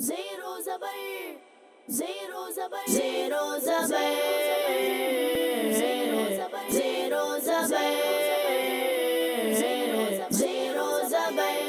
ज़ैर ओ ज़बर, ज़ैर ओ ज़बर, ज़ैर ओ ज़बर, ज़ैर ओ ज़बर, ज़ैर ओ ज़बर, ज़ैर ओ ज़बर।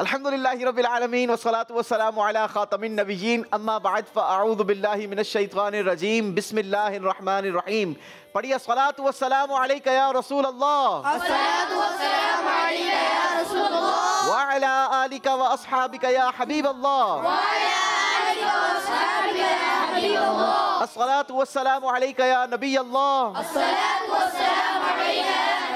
अल्हम्दुलिल्लाहि रब्बिल आलमीन वस्सलातु वस्सलामु अला खातमिन नबिय्यीन अम्मा बाद फ़अऊज़ु बिल्लाहि मिनश शैतानिर रजीम बिस्मिल्लाहिर रहमानिर रहीम। पढ़िए अस्सलातु वस्सलामु अलैका या रसूल अल्लाह, अस्सलातु वस्सलामु अलैका या रसूल अल्लाह, वा अला आलिका व अस्हाबिका या हबीब अल्लाह, वा अला आलिका व अस्हाबिका या हबीब अल्लाह, अस्सलातु वस्सलामु अलैका या नबी अल्लाह, अस्सलातु वस्सलामु अलैका या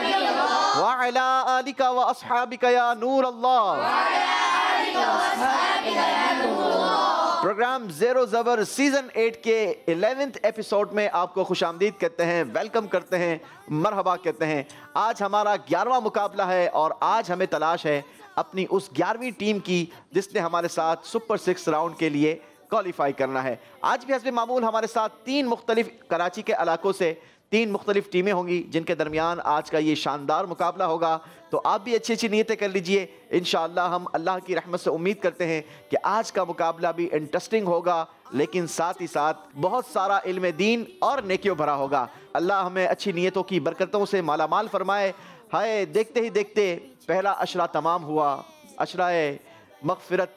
नबी अल्लाह, वा अला आलिका व अस्हाबिका या नूर अल्लाह, वा अला आलिका व अस्हाबिका या नूर अल्लाह। प्रोग्राम ज़ैर ओ ज़बर सीज़न 8 के 11th एपिसोड में आपको खुशामदीद कहते हैं, वेलकम करते हैं, मरहबा कहते हैं। आज हमारा 11वां मुकाबला है और आज हमें तलाश है अपनी उस 11वीं टीम की जिसने हमारे साथ सुपर 6 राउंड के लिए क्वालिफाई करना है। आज भी हस्ब मामूल हमारे साथ तीन मुख्तलिफ कराची के इलाकों से तीन मुख्तलिफ टीमें होंगी जिनके दरमियान आज का ये शानदार मुकाबला होगा। तो आप भी अच्छी अच्छी नीयतें कर लीजिए, इंशाअल्लाह हम अल्लाह की रहमत से उम्मीद करते हैं कि आज का मुकाबला भी इंटरेस्टिंग होगा, लेकिन साथ ही साथ बहुत सारा इल्म दीन और नेकियों भरा होगा। अल्लाह हमें अच्छी नीयतों की बरकतों से मालामाल फरमाए। हाय, देखते ही देखते पहला अशरा तमाम हुआ, अशराए मगफिरत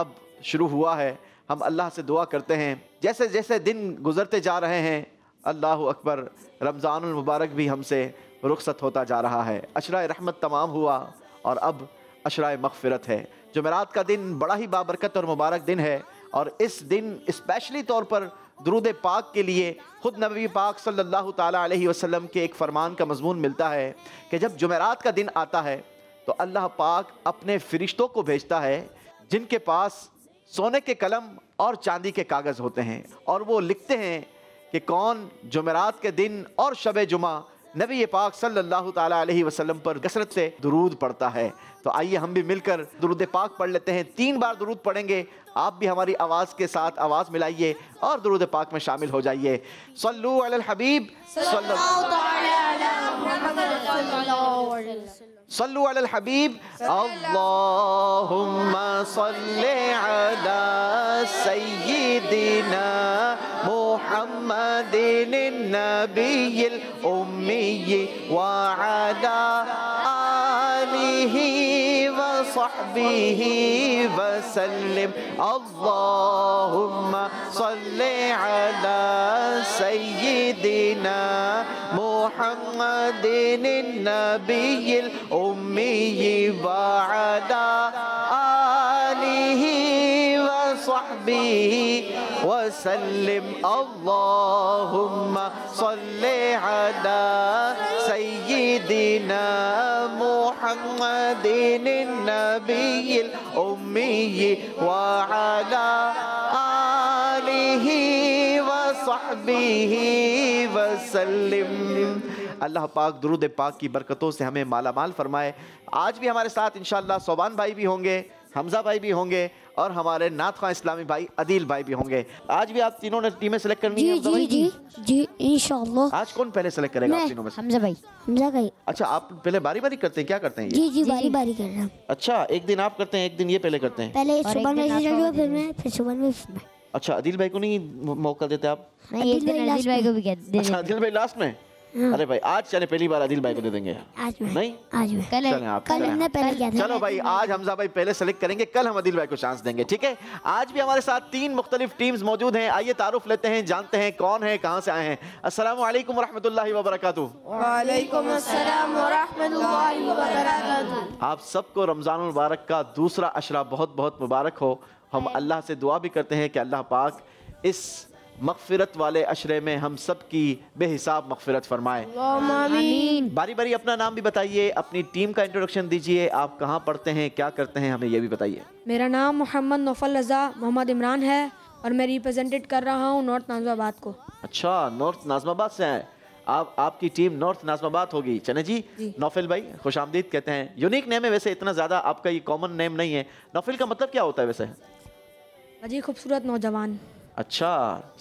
अब शुरू हुआ है। हम अल्लाह से दुआ करते हैं, जैसे जैसे दिन गुजरते जा रहे हैं, अल्लाहु अकबर, रमज़ानुल मुबारक भी हमसे रुखसत होता जा रहा है। अशराए रहमत तमाम हुआ और अब अशराए मग़फ़िरत है। जुमेरात का दिन बड़ा ही बाबरकत और मुबारक दिन है और इस दिन स्पेशली तौर पर दुरूद पाक के लिए ख़ुद नबी पाक सल्लल्लाहु ताला अलैहि वसल्लम के एक फ़रमान का मज़मून मिलता है कि जब जुमेरात का दिन आता है तो अल्लाह पाक अपने फ़रिश्तों को भेजता है जिनके पास सोने के कलम और चांदी के कागज़ होते हैं और वो लिखते हैं कि कौन जुमेरात के दिन और शबे जुमा नबी पाक सल्लल्लाहु ताला अलैहि वसल्लम पर कसरत से दुरूद पढ़ता है। तो आइए हम भी मिलकर दुरूद पाक पढ़ लेते हैं। 3 बार दुरूद पढ़ेंगे, आप भी हमारी आवाज़ के साथ आवाज़ मिलाइए और दुरूद पाक में शामिल हो जाइए। सल्लू अलल हबीब सल्लू अलल हबीब। अल्लाहुम्मा सल्ली अला सय्यिदिना मुहम्मदिन नबील उम्मी व अला आलिहि व सहबिहि व सल्लिम। अल्लाहुम्मा सल्ली अला सय्यिदिना मुहम्मदिन नबील उम्मी व अला आलिहि व सहबिहि वसल्लिम। अल्लाहुम्मा सल्ले अला सय्यिदिना मुहम्मदिन नबील उम्मी व अला आलिहि व सहबिहि वसल्लिम। अल्लाह पाक दुरूद पाक की बरकतों से हमें मालामाल फरमाए। आज भी हमारे साथ इंशाअल्लाह सोबान भाई भी होंगे, हमज़ा भाई भी होंगे और हमारे नाथखा इस्लामी भाई अदील भाई भी होंगे। आज भी आप तीनों ने टीमें सेलेक्ट करनी है। जी जी जी इंशाल्लाह। आज कौन पहले सेलेक्ट करेगा आप तीनों में से? हमज़ा भाई। हमज़ा भाई। अच्छा, आप पहले बारी बारी करते हैं, क्या करते हैं? जी जी बारी बारी कर रहा हूं। अच्छा, एक दिन आप करते हैं, एक दिन ये पहले करते हैं। पहले सुबह में, फिर मैं, फिर सुबह में। अच्छा, अदील भाई को नहीं मौका देते आप? अदील भाई को भी कह देते हैं। अदील भाई लास्ट में। अरे भाई आज चले, पहली बार आदिल भाई को दे देंगे। आज नहीं, आज कल पहले। चलो भाई, आज हमज़ा भाई पहले सेलेक्ट करेंगे, कल हम आदिल भाई को चांस देंगे, ठीक है? आज भी हमारे साथ तीन मुख्तलिफ टीम्स मौजूद हैं। आइए तारुफ लेते हैं, जानते हैं कौन है, कहाँ से आए हैं। अस्सलाम वालेकुम रहमतुल्लाहि व बरकातुहू। वालेकुम अस्सलाम व रहमतुल्लाहि व बरकातुहू। आप सबको रमज़ान मुबारक का दूसरा अशरा बहुत बहुत मुबारक हो। हम अल्लाह से दुआ भी करते हैं कि अल्लाह पाक इस मग़फ़िरत वाले अशरे में हम सब की बेहिसाब मग़फ़िरत फरमाए। बारी बारी अपना नाम भी बताइए, अपनी टीम का इंट्रोडक्शन दीजिए, आप कहाँ पढ़ते हैं, क्या करते हैं, हमें यह भी बताइए। मेरा नाम मोहम्मद नौफल रज़ा मोहम्मद इमरान है और मैं रिप्रेजेंटेट कर रहा हूँ नॉर्थ नाज़िमाबाद को। अच्छा, नॉर्थ नाज़िमाबाद से हैं आप, आपकी टीम नॉर्थ नाज़िमाबाद होगी। चने जी। नौफिल भाई खुशामदीद कहते हैं। यूनिक नेम है वैसे, इतना ज़्यादा आपका ये कॉमन नेम नहीं है। नौफिल का मतलब क्या होता है वैसे? अजी खूबसूरत नौजवान। अच्छा,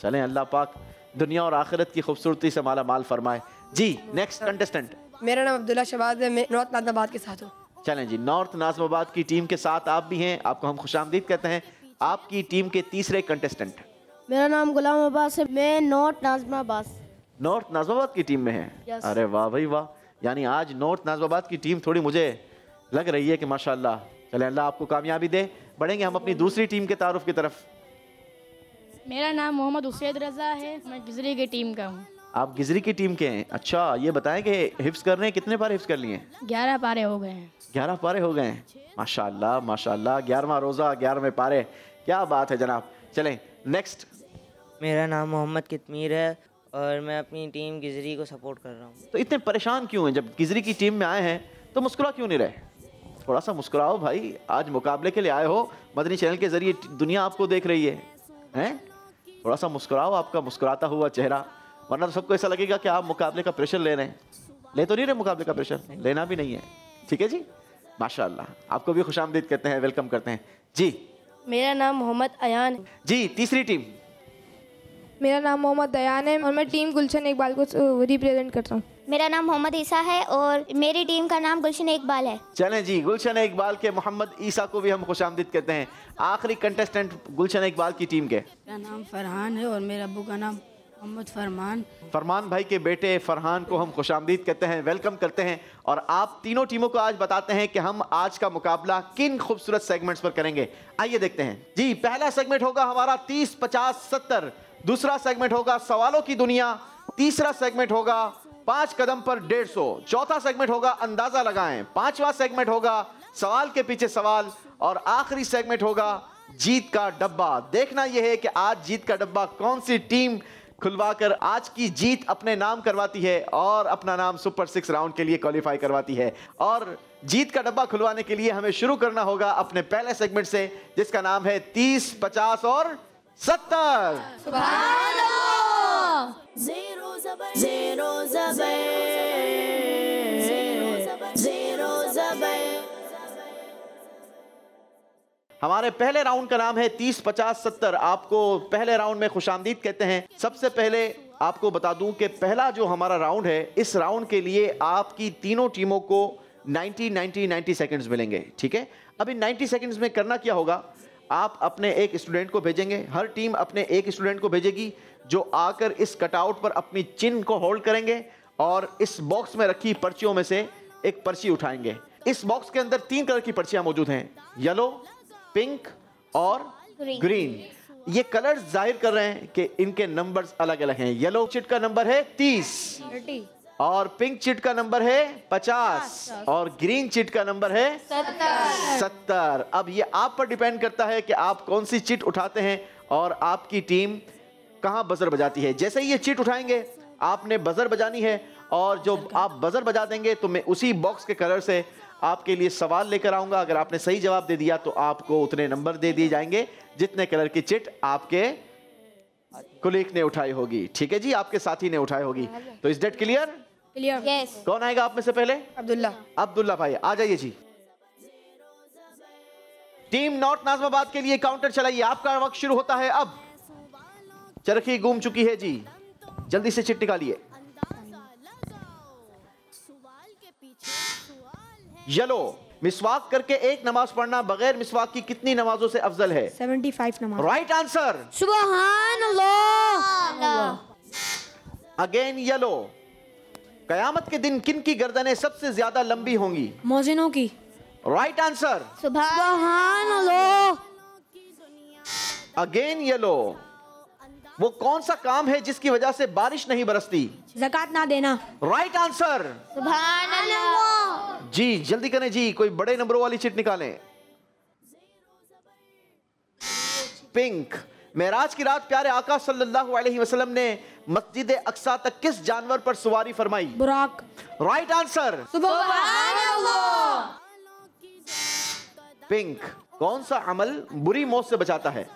चलें अल्लाह पाक दुनिया और आखिरत की खूबसूरती से माला माल फरमाए। जी नेक्स्ट कंटेस्टेंट। मेरा नाम अब्दुल्ला शहबाज है, मैं नॉर्थ नाज़िमाबाद के साथ हूँ। चलें जी, नॉर्थ नाज़िमाबाद की टीम के साथ आप भी हैं, आपको हम खुशामदीद कहते हैं। आपकी टीम के तीसरे कंटेस्टेंट। मेरा नाम गुलाम अब्बास है, मैं नॉर्थ नाज़िमाबाद। नॉर्थ नाज़िमाबाद की टीम में है, अरे वाह भाई वाह, यानी आज नॉर्थ नाज़िमाबाद की टीम थोड़ी मुझे लग रही है कि माशाल्लाह। चलें अल्लाह आपको कामयाबी दे। बढ़ेंगे हम अपनी दूसरी टीम के तारुफ की तरफ। मेरा नाम मोहम्मद हुसैन रजा है, मैं गिजरी की टीम का हूँ। आप गिजरी की टीम के हैं, अच्छा ये बताएं कि हिफ्स कर रहे हैं, कितने पारे हिफ्स कर लिए? 11 पारे हो गए हैं। 11 पारे हो गए हैं, माशाल्लाह माशाल्लाह, 11वां रोज़ा 11वें पारे, क्या बात है जनाब। चलें नेक्स्ट। मेरा नाम मोहम्मद कितमीर है और मैं अपनी टीम गिजरी को सपोर्ट कर रहा हूँ। तो इतने परेशान क्यों हैं, जब गिजरी की टीम में आए हैं तो मुस्कुरा क्यों नहीं रहे? थोड़ा सा मुस्कुराओ भाई, आज मुकाबले के लिए आए हो, मदनी चैनल के ज़रिए दुनिया आपको देख रही है, थोड़ा सा मुस्कुराओ, आपका मुस्कुराता हुआ चेहरा, वरना तो सबको ऐसा लगेगा कि आप मुकाबले का प्रेशर ले रहे हैं। ले तो नहीं रहे मुकाबले का प्रेशर, लेना भी नहीं है, ठीक है जी। माशाल्लाह आपको भी खुशामदीद कहते हैं, वेलकम करते हैं जी। मेरा नाम मोहम्मद अयान है। जी तीसरी टीम। मेरा नाम मोहम्मद अयान है और मैं टीम गुलशन इकबाल को रिप्रेजेंट करता हूँ। मेरा नाम मोहम्मद ईसा है और मेरी टीम का नाम गुलशन इकबाल है। चलें जी, गुलशन इकबाल के मोहम्मद ईसा को भी हम खुशामदीद कहते हैं। आखिरी कंटेस्टेंट गुलशन इकबाल की टीम के। मेरा नाम फरहान है और मेरे अबू का नाम मोहम्मद फरमान। फरमान भाई के बेटे फरहान को हम खुशामदीद कहते हैं, वेलकम करते हैं। और आप तीनों टीमों को आज बताते हैं कि हम आज का मुकाबला किन खूबसूरत सेगमेंट्स पर करेंगे, आइए देखते हैं जी। पहला सेगमेंट होगा हमारा 30 50 70, दूसरा सेगमेंट होगा सवालों की दुनिया, तीसरा सेगमेंट होगा 5 कदम पर 150, चौथा सेगमेंट होगा अंदाजा लगाएं, पांचवा सेगमेंट होगा सवाल के पीछे सवाल और आखिरी सेगमेंट होगा जीत का डब्बा। देखना यह है कि आज जीत का डब्बा कौन सी टीम खुलवाकर आज की जीत अपने नाम करवाती है और अपना नाम सुपर 6 राउंड के लिए क्वालिफाई करवाती है। और जीत का डब्बा खुलवाने के लिए हमें शुरू करना होगा अपने पहले सेगमेंट से, जिसका नाम है 30 50 और 70। सुभान अल्लाह। ज़ेर ओ ज़बर, ज़ेर ओ ज़बर, ज़ेर ओ ज़बर। हमारे पहले राउंड का नाम है 30 50 70। आपको पहले राउंड में खुशामदीद कहते हैं। सबसे पहले आपको बता दूं कि पहला जो हमारा राउंड है, इस राउंड के लिए आपकी तीनों टीमों को 90 सेकंड्स मिलेंगे, ठीक है। अब इन 90 सेकंड्स में करना क्या होगा, आप अपने एक स्टूडेंट को भेजेंगे, हर टीम अपने एक स्टूडेंट को भेजेगी, जो आकर इस कटआउट पर अपनी चिन्ह को होल्ड करेंगे और इस बॉक्स में रखी पर्चियों में से एक पर्ची उठाएंगे। इस बॉक्स के अंदर 3 कलर की पर्चियाँ मौजूद हैं, येलो, पिंक और ग्रीन। ये कलर्स जाहिर कर रहे हैं कि इनके नंबर्स अलग अलग हैं। येलो चिट का नंबर है 30 और पिंक चिट का नंबर है 50 और ग्रीन चिट का नंबर है 70। अब ये आप पर डिपेंड करता है कि आप कौन सी चिट उठाते हैं और आपकी टीम कहाँ बजर बजाती है। जैसे ही ये चिट उठाएंगे आपने बजर बजानी है और जो आप बजर बजा देंगे तो मैं उसी बॉक्स के कलर से आपके लिए सवाल लेकर आऊंगा। अगर आपने सही जवाब दे दिया तो आपको उतने नंबर दे दिए जाएंगे जितने कलर की चिट आपके कुलीग ने उठाई होगी, ठीक है जी, आपके साथी ने उठाई होगी। तो is that clear? Clear. Yes. कौन आएगा आप में से पहले? अब्दुल्ला। अब्दुल्ला भाई आ जाइए जी। टीम नॉर्थ नाज़िमाबाद के लिए काउंटर चलाइए, आपका वक्त शुरू होता है अब। चरखी घूम चुकी है जी, जल्दी से चिट निकालिए। येलो, मिसवाक करके एक नमाज पढ़ना बगैर मिसवाक की कितनी नमाजों से अफजल है? 75 नमाज। Right answer. सुभान अल्लाह। अगेन येलो, कयामत के दिन किन की गर्दनें सबसे ज्यादा लंबी होंगी? मोजिनों की। Right answer. सुभान अल्लाह। अगेन येलो, वो कौन सा काम है जिसकी वजह से बारिश नहीं बरसती? ज़कात ना देना। Right answer. सुभान अल्लाह। जी जल्दी करें जी, कोई बड़े नंबरों वाली चिट निकालें। पिंक, मेराज की रात प्यारे आका सल्लल्लाहु अलैहि वसल्लम ने मस्जिद-ए-अक्सा तक किस जानवर पर सवारी फरमाई? बुराक। Right answer. सुभान अल्लाह। पिंक, कौन सा अमल बुरी मौत से बचाता है?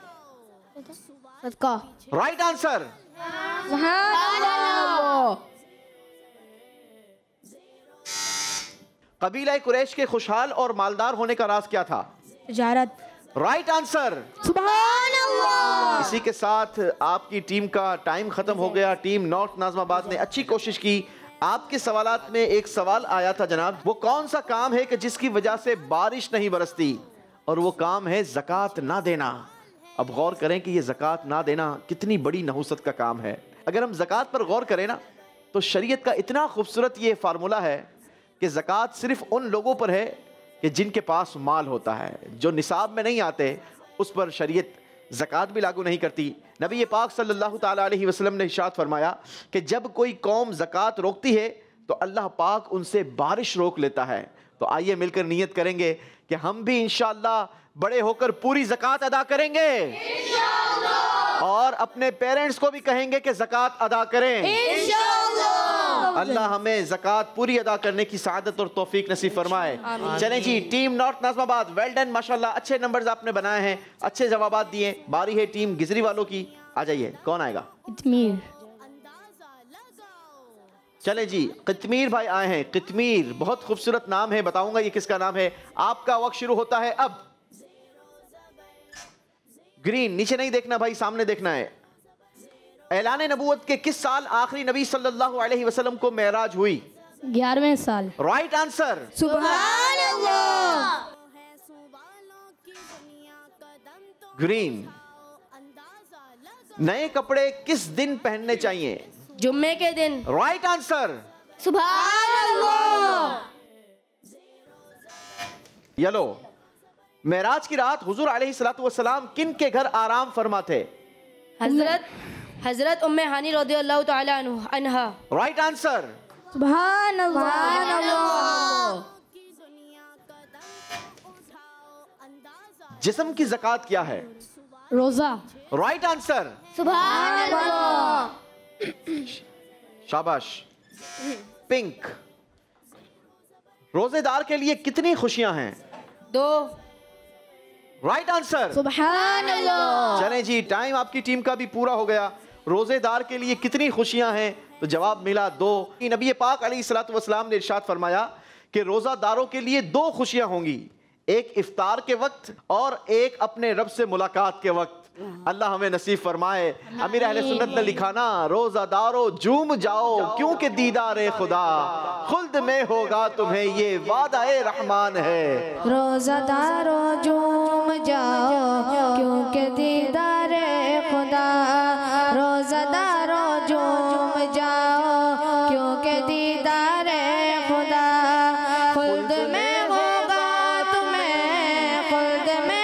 सदका। Right answer. कबीला कुरैश के खुशहाल और मालदार होने का राज क्या था? तिजारत। Right answer. सुभान अल्लाह। इसी के साथ आपकी टीम का टाइम खत्म हो गया। टीम नॉर्थ नाज़िमाबाद ने अच्छी कोशिश की, आपके सवालात में एक सवाल आया था जनाब, वो कौन सा काम है कि जिसकी वजह से बारिश नहीं बरसती, और वो काम है ज़कात ना देना। अब गौर करें कि ये ज़कात ना देना कितनी बड़ी नहुसत का काम है। अगर हम ज़कात पर गौर करें ना तो शरीयत का इतना खूबसूरत ये फार्मूला है कि ज़कात सिर्फ उन लोगों पर है कि जिनके पास माल होता है, जो निसाब में नहीं आते उस पर शरीयत ज़कात भी लागू नहीं करती। नबी पाक सल्लल्लाहु ताला अलैहि वसल्लम ने इरशाद फरमाया कि जब कोई कौम ज़कात रोकती है तो अल्लाह पाक उनसे बारिश रोक लेता है। तो आइए मिलकर नियत करेंगे कि हम भी इंशाअल्लाह बड़े होकर पूरी ज़कात अदा करेंगे इंशाअल्लाह, और अपने पेरेंट्स को भी कहेंगे कि ज़कात अदा करें इंशाअल्लाह। अल्लाह हमें ज़कात पूरी अदा करने की सआदत और तौफीक नसीब फरमाए। चलें जी, team north Nazimabad, well done माशाल्लाह, अच्छे नंबर्स आपने बनाए हैं, अच्छे जवाबात दिए। बारी है टीम गिजरी वालों की, आ जाइए कौन आएगा। चले जी, कितमीर भाई आए हैं। कितमीर बहुत खूबसूरत नाम है, बताऊंगा ये किसका नाम है। आपका वक्त शुरू होता है अब। ग्रीन नीचे नहीं देखना भाई, सामने देखना है। ऐलाने नबूवत के किस साल आखिरी नबी सल्लल्लाहु अलैहि वसल्लम को मेराज हुई? 11वें साल। Right answer. सुभान अल्लाह। ग्रीन, नए कपड़े किस दिन पहनने चाहिए? जुम्मे के दिन। Right answer. सुभान अल्लाह। येलो, मेराज की रात हुजूर अलैहिस्सलातु वस्सलाम किन के घर आराम फरमा थे? हजरत उम्मे हानी रदियल्लाहु तआला अन्हा। Right answer. सुभान अल्लाह। जिस्म की ज़कात क्या है? रोजा। Right answer. सुभान अल्लाह। शाबाश। पिंक, रोजेदार के लिए कितनी खुशियां हैं? 2। Right answer. सुभान अल्लाह। चलें जी, टाइम आपकी टीम का भी पूरा हो गया। रोजेदार के लिए कितनी खुशियां हैं तो जवाब मिला 2। नबी पाक अलैहिस्सलातु वस्सलाम ने इरशाद फरमाया कि रोजादारों के लिए 2 खुशियां होंगी, एक इफ्तार के वक्त और एक अपने रब से मुलाकात के वक्त। अल्लाह हमें नसीब फरमाए। अमीर अहले सुन्नत ने लिखा ना, रोजादारो झूम जाओ क्योंकि दीदार ए खुदा खुल्द में होगा तुम्हें ये वादा ए रहमान है। रोजादारो झूम जाओ क्योंकि दीदार ए खुदा, रोजादारो झूम जाओ क्योंकि दीदार ए खुदा खुल्द में होगा तुम्हें, खुल्द में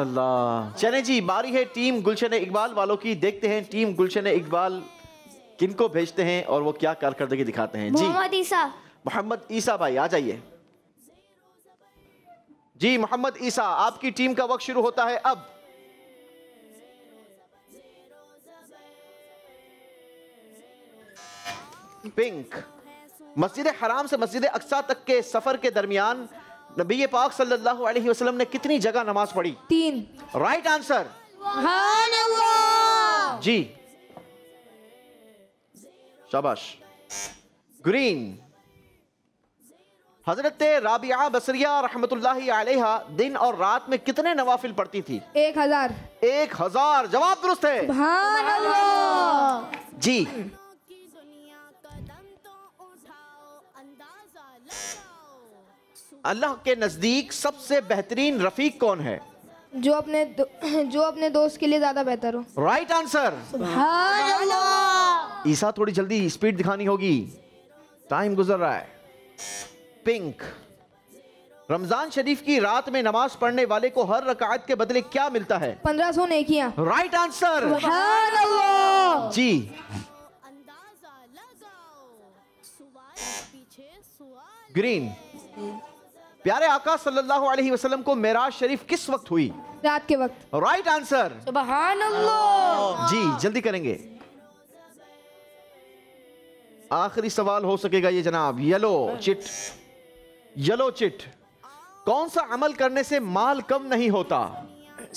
अल्लाह। चले जी, बारी है टीम गुलशन इकबाल वालों की। देखते हैं टीम गुलशन इकबाल किनको भेजते हैं और वो क्या कारकर्दगी दिखाते हैं। मोहम्मद ईसा। मोहम्मद ईसा भाई आ जाइए जी। मोहम्मद ईसा, आपकी टीम का वक्त शुरू होता है अब। पिंक, मस्जिद हराम से मस्जिद अक्सा तक के सफर के दरमियान नबी पाक सल्लल्लाहु अलैहि वसल्लम ने कितनी जगह नमाज पढ़ी? 3। Right answer. सुभान अल्लाह। जी शाबाश। ग्रीन, हजरत राबिया बसरिया रहमतुल्लाही अलैहा दिन और रात में कितने नवाफिल पढ़ती थी? 1000। 1000 जवाब दुरुस्त है। सुभान अल्लाह। जी, अल्लाह के नज़दीक सबसे बेहतरीन रफ़ीक कौन है? जो अपने दोस्त के लिए ज़्यादा बेहतर हो। Right answer. सुभान अल्लाह। ईसा थोड़ी जल्दी स्पीड दिखानी होगी, टाइम गुजर रहा है। पिंक, रमजान शरीफ की रात में नमाज पढ़ने वाले को हर रकात के बदले क्या मिलता है? 1500 नेकियां। Right answer. सुभान अल्लाह। जी, ग्रीन, प्यारे आका सल्लल्लाहु अलैहि वसल्लम को मेराज शरीफ किस वक्त हुई? रात के वक्त। Right answer. सुभान अल्लाह। जी, जल्दी करेंगे, आखिरी सवाल हो सकेगा ये जनाब। येलो चिट, कौन सा अमल करने से माल कम नहीं होता?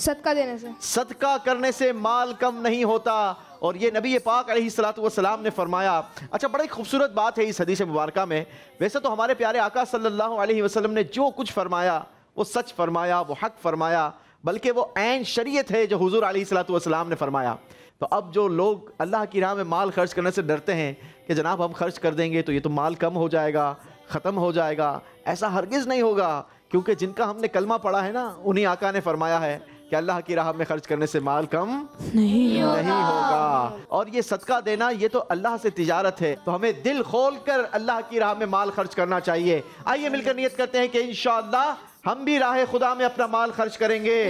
सदका देने से, सदका करने से माल कम नहीं होता, और ये नबी पाक अलैहिस्सलातु वस्सलाम ने फरमाया। अच्छा, बड़ी खूबसूरत बात है इस हदीस मुबारका में। वैसे तो हमारे प्यारे आका सल्लल्लाहु अलैहि वसल्लम ने जो कुछ फरमाया वो सच फरमाया, वो हक फरमाया, बल्कि वो ऐन शरीयत है जो हुजूर अलैहिस्सलातु वस्सलाम ने फरमाया। तो अब जो लोग अल्लाह की राह में माल खर्च करने से डरते हैं कि जनाब हम खर्च कर देंगे तो ये तो माल कम हो जाएगा, ख़त्म हो जाएगा, ऐसा हरगिज़ नहीं होगा, क्योंकि जिनका हमने कलमा पढ़ा है ना, उन्हीं आका ने फरमाया है कि अल्लाह की राह में खर्च करने से माल कम नहीं होगा। और ये सदका देना, ये तो अल्लाह से तिजारत है, तो हमें दिल खोल कर अल्लाह की राह में माल खर्च करना चाहिए। आइए मिलकर नियत करते हैं कि इंशाअल्लाह हम भी राह खुदा में अपना माल खर्च करेंगे।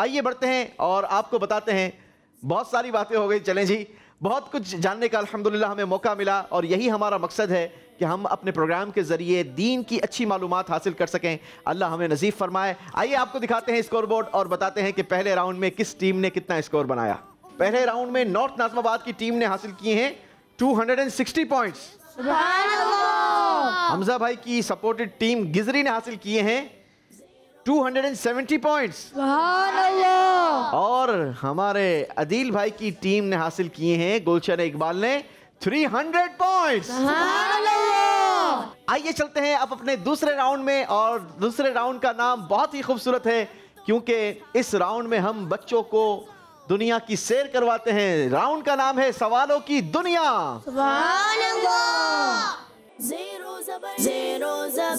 आइए बढ़ते हैं और आपको बताते हैं, बहुत सारी बातें हो गई, चलें जी, बहुत कुछ जानने का अल्हम्दुलिल्लाह हमें मौका मिला, और यही हमारा मकसद है कि हम अपने प्रोग्राम के ज़रिए दीन की अच्छी मालूमात हासिल कर सकें। अल्लाह हमें नसीब फरमाए। आइए आपको दिखाते हैं स्कोर बोर्ड और बताते हैं कि पहले राउंड में किस टीम ने कितना स्कोर बनाया। पहले राउंड में नॉर्थ नाज़िमाबाद की टीम ने हासिल किए हैं 260 पॉइंट्स। हमजा भाई की सपोर्टेड टीम गिजरी ने हासिल किए हैं 270 पॉइंट्स, और हमारे अदील भाई की टीम ने हासिल किए हैं गुलशन इकबाल ने 300 पॉइंट्स। आइए चलते हैं अब अपने दूसरे राउंड में, और दूसरे राउंड का नाम बहुत ही खूबसूरत है, क्योंकि इस राउंड में हम बच्चों को दुनिया की सैर करवाते हैं। राउंड का नाम है सवालों की दुनिया। ज़ेर ओ ज़बर, ज़ेर ओ ज़बर,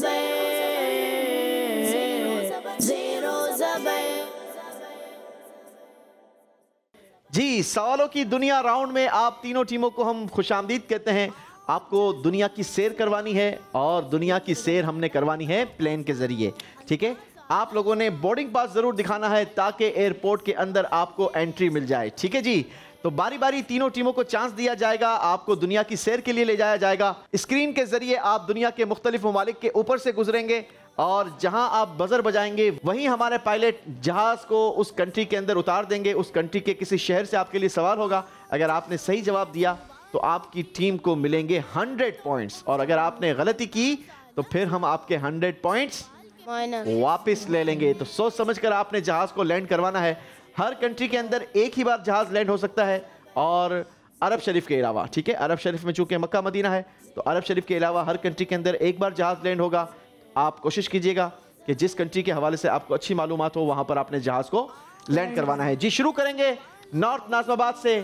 जी सवालों की दुनिया राउंड में आप तीनों टीमों को हम खुशामदीद कहते हैं। आपको दुनिया की सैर करवानी है, और दुनिया की सैर हमने करवानी है प्लेन के जरिए, ठीक है। आप लोगों ने बोर्डिंग पास जरूर दिखाना है ताकि एयरपोर्ट के अंदर आपको एंट्री मिल जाए, ठीक है जी। तो बारी बारी तीनों टीमों को चांस दिया जाएगा, आपको दुनिया की सैर के लिए ले जाया जाएगा। स्क्रीन के जरिए आप दुनिया के मुख्तलिफ ममालिक के ऊपर से गुजरेंगे, और जहां आप बजर बजाएंगे वहीं हमारे पायलट जहाज को उस कंट्री के अंदर उतार देंगे। उस कंट्री के किसी शहर से आपके लिए सवाल होगा, अगर आपने सही जवाब दिया तो आपकी टीम को मिलेंगे 100 पॉइंट्स, और अगर आपने गलती की तो फिर हम आपके 100 पॉइंट्स वापस ले लेंगे। तो सोच समझ कर आपने जहाज को लैंड करवाना है। हर कंट्री के अंदर एक ही बार जहाज लैंड हो सकता है, और अरब शरीफ के अलावा, ठीक है। अरब शरीफ में चूंकि मक्का मदीना है, तो अरब शरीफ के अलावा हर कंट्री के अंदर एक बार जहाज लैंड होगा। आप कोशिश कीजिएगा कि जिस कंट्री के हवाले से आपको अच्छी मालूमात हो, वहां पर आपने जहाज को लैंड करवाना है। जी शुरू करेंगे नॉर्थ नाज़िमाबाद से।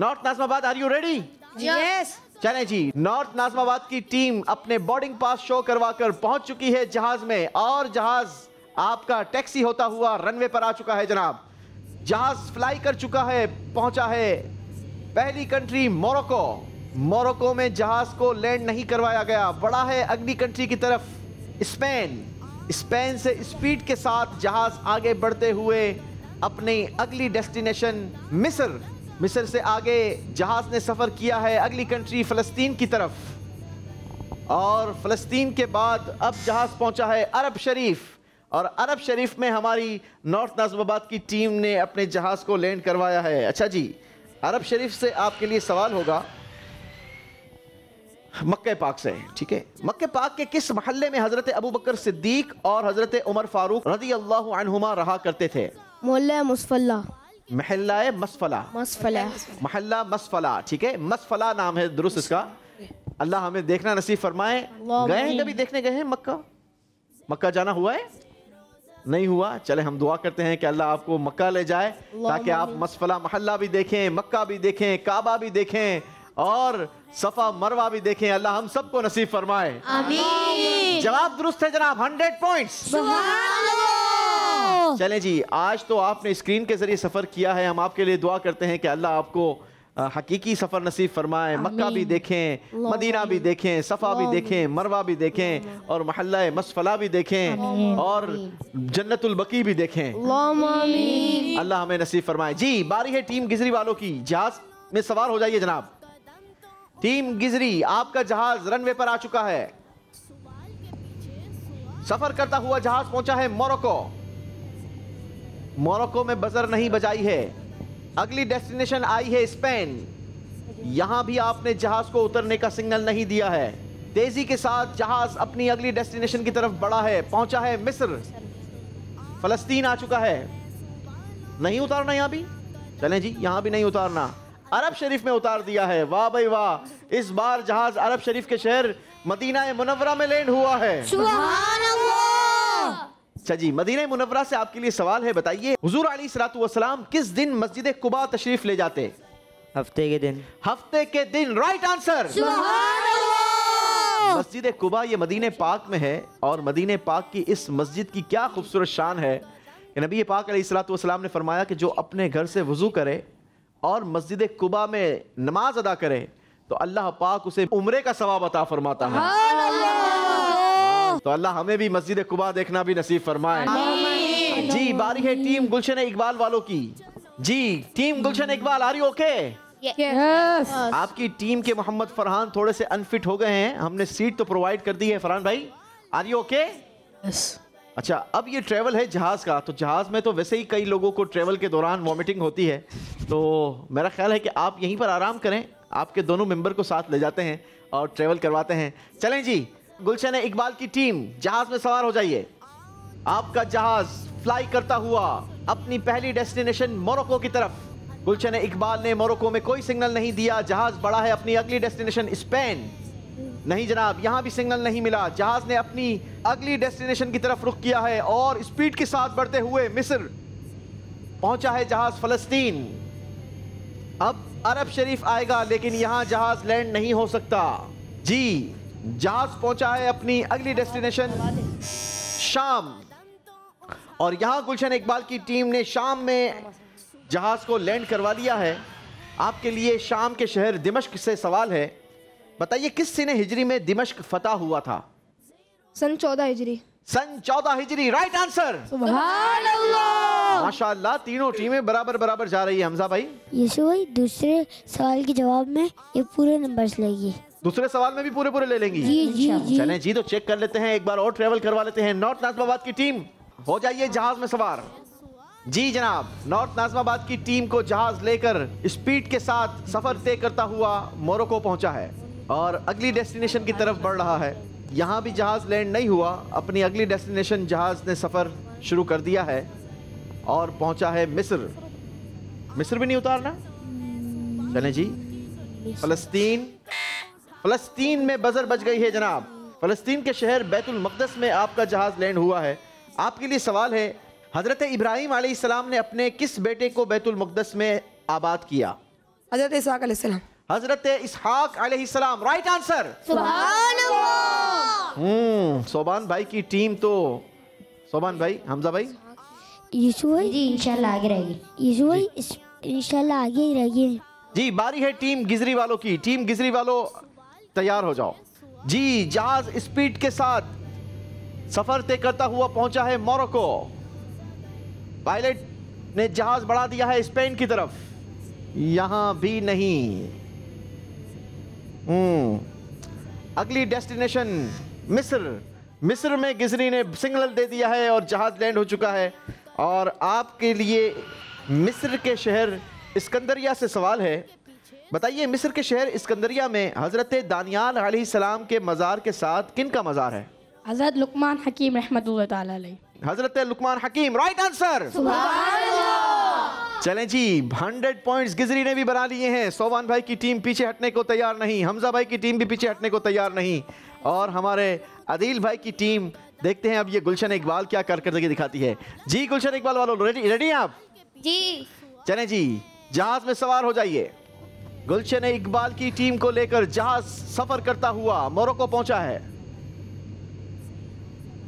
North Nazimabad, are you ready? Yes. चलें जी, नॉर्थ नाज़िमाबाद की टीम अपने बोर्डिंग पास शो करवाकर पहुंच चुकी है जहाज में, और जहाज आपका टैक्सी होता हुआ रनवे पर आ चुका है। जनाब, जहाज फ्लाई कर चुका है, पहुंचा है पहली कंट्री मोरक्को। मोरक्को में जहाज को लैंड नहीं करवाया गया, बड़ा है अगली कंट्री की तरफ स्पेन। स्पेन से स्पीड के साथ जहाज आगे बढ़ते हुए अपनी अगली डेस्टिनेशन मिस्र। मिस्र से आगे जहाज ने सफर किया है अगली कंट्री फ़लस्तीन की तरफ, और फ़लस्तीन के बाद अब जहाज पहुंचा है अरब शरीफ, और अरब शरीफ में हमारी नॉर्थ नाज़िमाबाद की टीम ने अपने जहाज को लैंड करवाया है। अच्छा जी, अरब शरीफ से आपके लिए सवाल होगा, मक्के पाक से, ठीक है। मक्के पाक के किस महल्ले में हजरत अबू बकर सिद्दीक और हजरत उमर फारूक रज़ी अल्लाहु अन्हुमा रहा करते थे? मोहल्ला मसफला। महल्ला मसफला, मसफला, महल्ला मसफला, ठीक है। मसफला नाम है दुरुस्त इसका। अल्लाह हमें देखना नसीब फरमाए। गए हैं कभी देखने? गए हैं मक्का? मक्का जाना हुआ है? नहीं हुआ। चले हम दुआ करते हैं कि अल्लाह आपको मक्का ले जाए, ताकि आप मसफला महल्ला भी देखें, मक्का भी देखें, काबा भी देखें, और सफा मरवा भी देखें। अल्लाह हम सबको नसीब फरमाए, आमीन। जवाब दुरुस्त है जनाब, 100 पॉइंट्स। चले जी, आज तो आपने स्क्रीन के जरिए सफर किया है, हम आपके लिए दुआ करते हैं कि अल्लाह आपको हकीकी सफर नसीब फरमाए। मक्का भी देखें, मदीना भी देखें, सफा भी देखें, मरवा भी देखें, और महल्ला मसफला भी देखें, और जन्नतुल बकी भी देखें। अल्लाह हमें नसीब फरमाए। जी, बारी है टीम गिजरी वालों की। जहाज में सवार हो जाइए जनाब। टीम गिजरी, आपका जहाज रनवे पर आ चुका है, सफर करता हुआ जहाज पहुंचा है मोरक्को। मोरक्को में बजर नहीं बजाई है, अगली डेस्टिनेशन आई है स्पेन। यहां भी आपने जहाज को उतरने का सिग्नल नहीं दिया है। तेजी के साथ जहाज अपनी अगली डेस्टिनेशन की तरफ बढ़ा है, पहुंचा है मिस्र। फलस्तीन आ चुका है, नहीं उतारना यहाँ भी, चलें जी यहाँ भी नहीं उतारना, अरब शरीफ में उतार दिया है। वाह भाई वाह, इस बार जहाज अरब शरीफ के शहर मदीना मुनव्वरा में लैंड हुआ है। सुभान अल्लाह। अच्छा जी, मदीना मुनव्वरा से आपके लिए सवाल है, बताइए हुजूर अलैहिस्सलातु वस्सलाम किस दिन मस्जिद कुबा तशरीफ ले जाते? हफ्ते के दिन। हफ्ते के दिन, राइट आंसर। सुभान अल्लाह। मस्जिद कुबा ये मदीने पाक में है और मदीने पाक की इस मस्जिद की क्या खूबसूरत शान है। नबी पाक अलैहिस्सलातु वस्सलाम ने फरमाया कि जो अपने घर से वजू करे और मस्जिद कुबा में नमाज अदा करे तो अल्लाह पाक उसे उम्रे का सवाब अता फरमाता है। तो अल्लाह हमें भी मस्जिद कुबा देखना भी नसीब फरमाए। जी बारी है टीम गुलशन इकबाल वालों की। जी team Gulshan Iqbal, are you okay? Yes. आपकी टीम के मोहम्मद फरहान थोड़े से अनफिट हो गए हैं, हमने सीट तो प्रोवाइड कर दी है। फरहान भाई आर यू ओके? यस। अच्छा, अब ये ट्रैवल है जहाज का, तो जहाज में तो वैसे ही कई लोगों को ट्रैवल के दौरान वॉमिटिंग होती है, तो मेरा ख्याल है कि आप यहीं पर आराम करें, आपके दोनों मेंबर को साथ ले जाते हैं और ट्रैवल करवाते हैं। चलें जी, गुलशन इकबाल की टीम जहाज में सवार हो जाइए। आपका जहाज फ्लाई करता हुआ अपनी पहली डेस्टिनेशन मोरक्को की तरफ। गुलशन इकबाल ने मोरक्को में कोई सिग्नल नहीं दिया, जहाज बढ़ा है अपनी अगली डेस्टिनेशन स्पेन। नहीं जनाब, यहाँ भी सिग्नल नहीं मिला, जहाज ने अपनी अगली डेस्टिनेशन की तरफ रुख किया है और स्पीड के साथ बढ़ते हुए मिस्र पहुंचा है जहाज फलस्तीन। अब अरब शरीफ आएगा लेकिन यहाँ जहाज लैंड नहीं हो सकता। जी जहाज पहुंचा है अपनी अगली डेस्टिनेशन शाम और यहाँ गुलशन इकबाल की टीम ने शाम में जहाज को लैंड करवा लिया है। आपके लिए शाम के शहर दिमश्क से सवाल है, बताइए किस सने हिजरी में दिमश्क फतह हुआ था? सन 14 हिजरी। सन 14 हिजरी, राइट आंसर। सुभान अल्लाह। माशाल्लाह, तीनों टीमें बराबर बराबर जा रही है। हमजा भाई यीशु भाई दूसरे सवाल के जवाब में ये पूरे नंबर्स लेगी, दूसरे सवाल में भी पूरे पूरे ले लेंगी। जी। चलें जी, तो चेक कर लेते हैं, एक बार और ट्रेवल करवा लेते हैं। नॉर्थ नाजिमाबाद की टीम हो जाइए जहाज में सवार। जी जनाब, नॉर्थ नाजिमाबाद की टीम को जहाज लेकर स्पीड के साथ सफर तय करता हुआ मोरक्को पहुंचा है और अगली डेस्टिनेशन की तरफ बढ़ रहा है। यहाँ भी जहाज लैंड नहीं हुआ, अपनी अगली डेस्टिनेशन जहाज ने सफ़र शुरू कर दिया है और पहुँचा है मिस्र। मिस्र भी नहीं उतारना, चलें जी फ़लस्तीन। फ़लस्तीन में बजर बज गई है जनाब, फ़लस्तीन के शहर बैतुल मक़दस में आपका जहाज लैंड हुआ है। आपके लिए सवाल है, हज़रत इब्राहीम अलैहिस्सलाम ने अपने किस बेटे को बैतुल मक़दस में आबाद किया? हज़रत इसहाक़ अलैहिस्सलाम। हजरत इसहाक अलैहिस्सलाम, राइट आंसर। सुभान अल्लाह। सोबान भाई की टीम तो, सोबान भाई, हमजा भाई, यीशु भाई जी इंशाल्लाह आगे रहेगी, यीशु भाई इंशाल्लाह आगे ही रहेगी। जी बारी है टीम गिजरी वालों की। टीम गिजरी वालों तैयार हो जाओ। जी जहाज स्पीड के साथ सफर तय करता हुआ पहुंचा है मोरक्को। पायलट ने जहाज बढ़ा दिया है स्पेन की तरफ, यहाँ भी नहीं। अगली डेस्टिनेशन मिस्र। मिस्र में गिजरी ने सिग्नल दे दिया है और जहाज लैंड हो चुका है। और आपके लिए मिस्र के शहर इस्कंदरिया से सवाल है, बताइए मिस्र के शहर इस्कंदरिया में हज़रत दानियाल अलैहिस्सलाम के मज़ार के साथ किन का मज़ार है? हज़रत लुकमान हकीम रहमतुल्लाह तआला अलैह। हज़रत लुकमान हकीम, राइट आंसर। सुभान अल्लाह। चलें जी, 100 पॉइंट्स गिजरी ने भी बना लिए हैं। सोबान भाई की टीम पीछे हटने को तैयार नहीं, हमजा भाई की टीम भी पीछे हटने को तैयार नहीं और हमारे अदील भाई की टीम। देखते हैं अब ये गुलशन इकबाल क्या कारकर्दगी दिखाती है। जी गुलशन इकबाल वालों, रेडी हैं आप? जी। चलें जी, जहाज में सवार हो जाइए। गुलशन इकबाल की टीम को लेकर जहाज सफर करता हुआ मोरक्को पहुंचा है,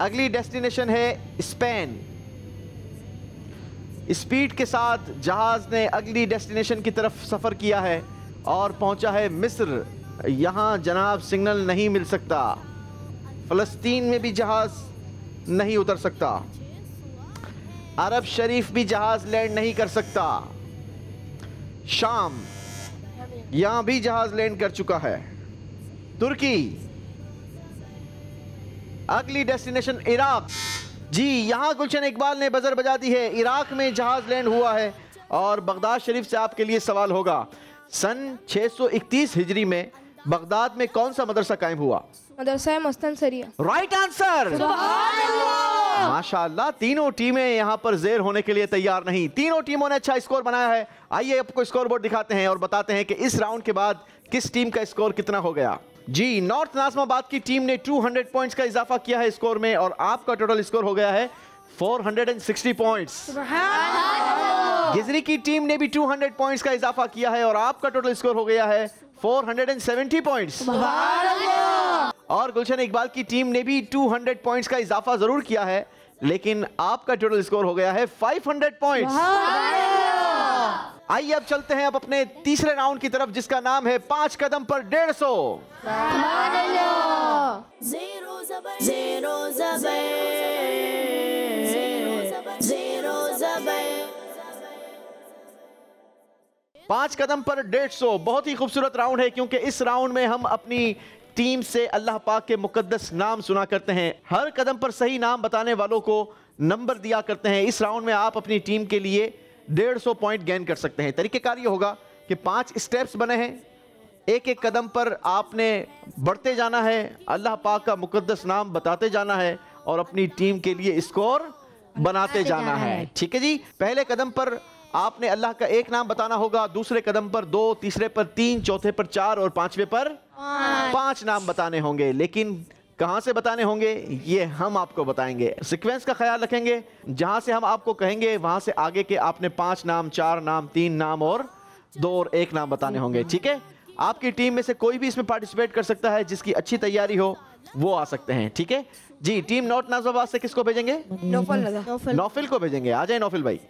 अगली डेस्टिनेशन है स्पेन। स्पीड के साथ जहाज ने अगली डेस्टिनेशन की तरफ सफ़र किया है और पहुंचा है मिस्र, यहाँ जनाब सिग्नल नहीं मिल सकता। फ़लस्तीन में भी जहाज नहीं उतर सकता, अरब शरीफ भी जहाज लैंड नहीं कर सकता। शाम, यहाँ भी जहाज लैंड कर चुका है। तुर्की, अगली डेस्टिनेशन इराक। जी यहाँ गुलशन इकबाल ने बजर बजा दी है, इराक में जहाज लैंड हुआ है। और बगदाद शरीफ से आपके लिए सवाल होगा, सन 631 हिजरी में बगदाद में कौन सा मदरसा कायम हुआ? मदरसा मस्तनसरिया, राइट आंसर। सुभान अल्लाह। माशाल्लाह तीनों टीमें यहाँ पर जेर होने के लिए तैयार नहीं। तीनों टीमों ने अच्छा स्कोर बनाया है। आइए आपको स्कोरबोर्ड दिखाते हैं और बताते हैं कि इस राउंड के बाद किस टीम का स्कोर कितना हो गया। जी, नॉर्थ नाजिमाबाद की टीम ने 200 पॉइंट्स का इजाफा किया है स्कोर में और आपका टोटल स्कोर हो गया है 460 पॉइंट्स। गिजरी की टीम ने भी 200 पॉइंट्स का इजाफा किया है और आपका टोटल स्कोर हो गया है 470 पॉइंट्स। और गुलशन इकबाल की टीम ने भी 200 पॉइंट्स का इजाफा जरूर किया है लेकिन आपका टोटल स्कोर हो गया है 500 पॉइंट्स। आइए अब चलते हैं अब अपने तीसरे राउंड की तरफ जिसका नाम है 5 कदम पर 150। पाँच कदम पर 150 बहुत ही खूबसूरत राउंड है क्योंकि इस राउंड में हम अपनी टीम से अल्लाह पाक के मुकद्दस नाम सुना करते हैं। हर कदम पर सही नाम बताने वालों को नंबर दिया करते हैं। इस राउंड में आप अपनी टीम के लिए 150 पॉइंट गेन कर सकते हैं। तरीकेकार ये होगा कि 5 स्टेप्स बने हैं, एक एक कदम पर आपने बढ़ते जाना है, अल्लाह पाक का मुकद्दस नाम बताते जाना है और अपनी टीम के लिए स्कोर बनाते जाना है। ठीक है जी। पहले कदम पर आपने अल्लाह का एक नाम बताना होगा, दूसरे कदम पर 2, तीसरे पर 3, चौथे पर 4 और 5वें पर 5 नाम बताने होंगे। लेकिन कहां से बताने होंगे ये हम आपको बताएंगे। सीक्वेंस का ख्याल रखेंगे, जहां से हम आपको कहेंगे वहां से आगे के आपने 5 नाम 4 नाम 3 नाम और 2 और 1 नाम बताने होंगे। ठीक है। आपकी टीम में से कोई भी इसमें पार्टिसिपेट कर सकता है, जिसकी अच्छी तैयारी हो वो आ सकते हैं। ठीक है जी। टीम नॉर्थ नाजिमाबाद से किसको भेजेंगे? नौफिल को भेजेंगे। आ जाए नौफिल भाई।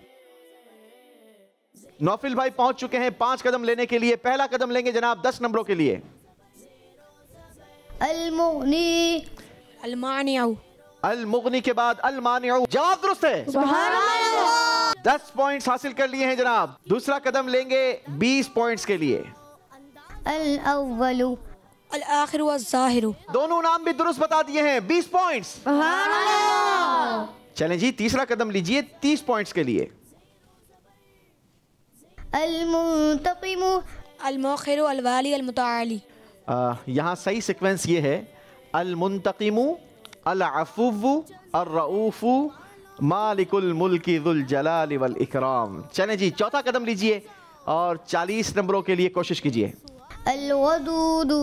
नौफिल भाई पहुंच चुके हैं 5 कदम लेने के लिए। पहला कदम लेंगे जनाब 10 नंबरों के लिए। अल-मुगनी के बाद अल-मानिउ। जवाब दुरुस्त है। सुभान अल्लाह। 10 पॉइंट्स हासिल कर लिए हैं जनाब। दूसरा कदम लेंगे 20 पॉइंट्स के लिए। अल-अव्वलु अल-आखिर वज़-ज़ाहिरु। दोनों नाम भी दुरुस्त बता दिए हैं। 20 पॉइंट्स। सुभान अल्लाह। चलें जी, तीसरा कदम लीजिए 30 पॉइंट्स के लिए। अल-मुंतक़िमु अल-मुख़िरु अल-वाली अल-मुताअली। यहाँ सही सीक्वेंस ये है, अल-मुंतक़िमु अल-अफ़ुव्वु अर-रऊफ़ु मालिकुल मुल्कि ज़ुल जलाल वल इकराम। चलें जी, चौथा कदम लीजिए और 40 नंबरों के लिए कोशिश कीजिए। अल-वदूदु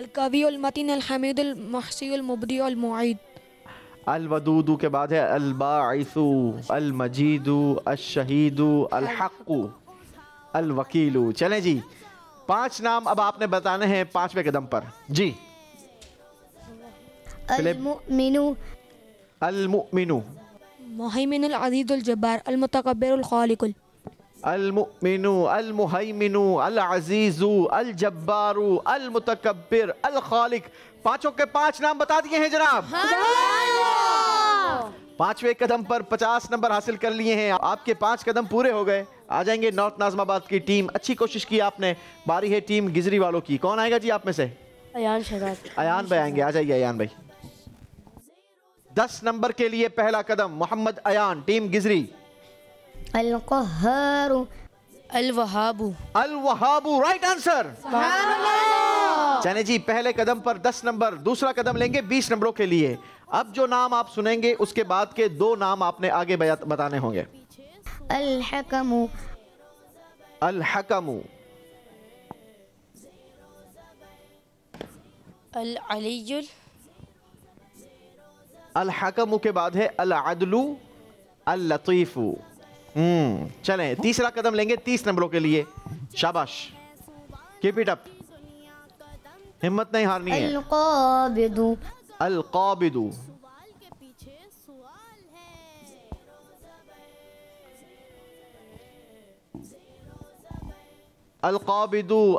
अल-कवी अल-मतीन अल-हमीद अल-मुहसी अल-मुबदी अल-मुईद। अल-वदूदु के बाद है अल-बाइसु अल-मजीदु अल-शहीदु अल-हक्कु अल-वकीलु। चलें जी, 5 नाम अब आपने बताने हैं 5वें कदम पर। जी, अल-मुमिनु अल-मुमिनु मुहैमिन अल-अज़ीज़ अल-जब्बार अल-मुतकब्बिर अल-खालिक़। अल-मुमिनु अल-मुहैमिनु अल-अज़ीज़ु अल-जब्बारु अल-मुतकब्बिर अल-खालिक़। 5 के 5 नाम बता दिए हैं जनाब। 5वें कदम पर 50 नंबर हासिल कर लिए हैं। आपके 5 कदम पूरे हो गए। आ जाएंगे नॉर्थ नाजिमाबाद की टीम। अच्छी कोशिश की आपने। बारी है टीम गिजरी वालों की। कौन आएगा जी आप में से? अयान भाई आएंगे। आ जाइए अयान भाई। 10 नंबर के लिए पहला कदम, मोहम्मद अयान, टीम गिजरी। अल-वहाबु राइट आंसर। चले जी, पहले कदम पर 10 नंबर। दूसरा कदम लेंगे 20 नंबरों के लिए। अब जो नाम आप सुनेंगे उसके बाद के 2 नाम आपने आगे बताने होंगे। अल-हकमु अल-अलियुल। अल-हकमु के बाद है अल-अदलु अल-लतीफु। चलें, तीसरा कदम लेंगे 30 नंबरों के लिए। शाबाश, कीप इट अप, हिम्मत नहीं हारनी है। अल-काबिदु अल-काबिदु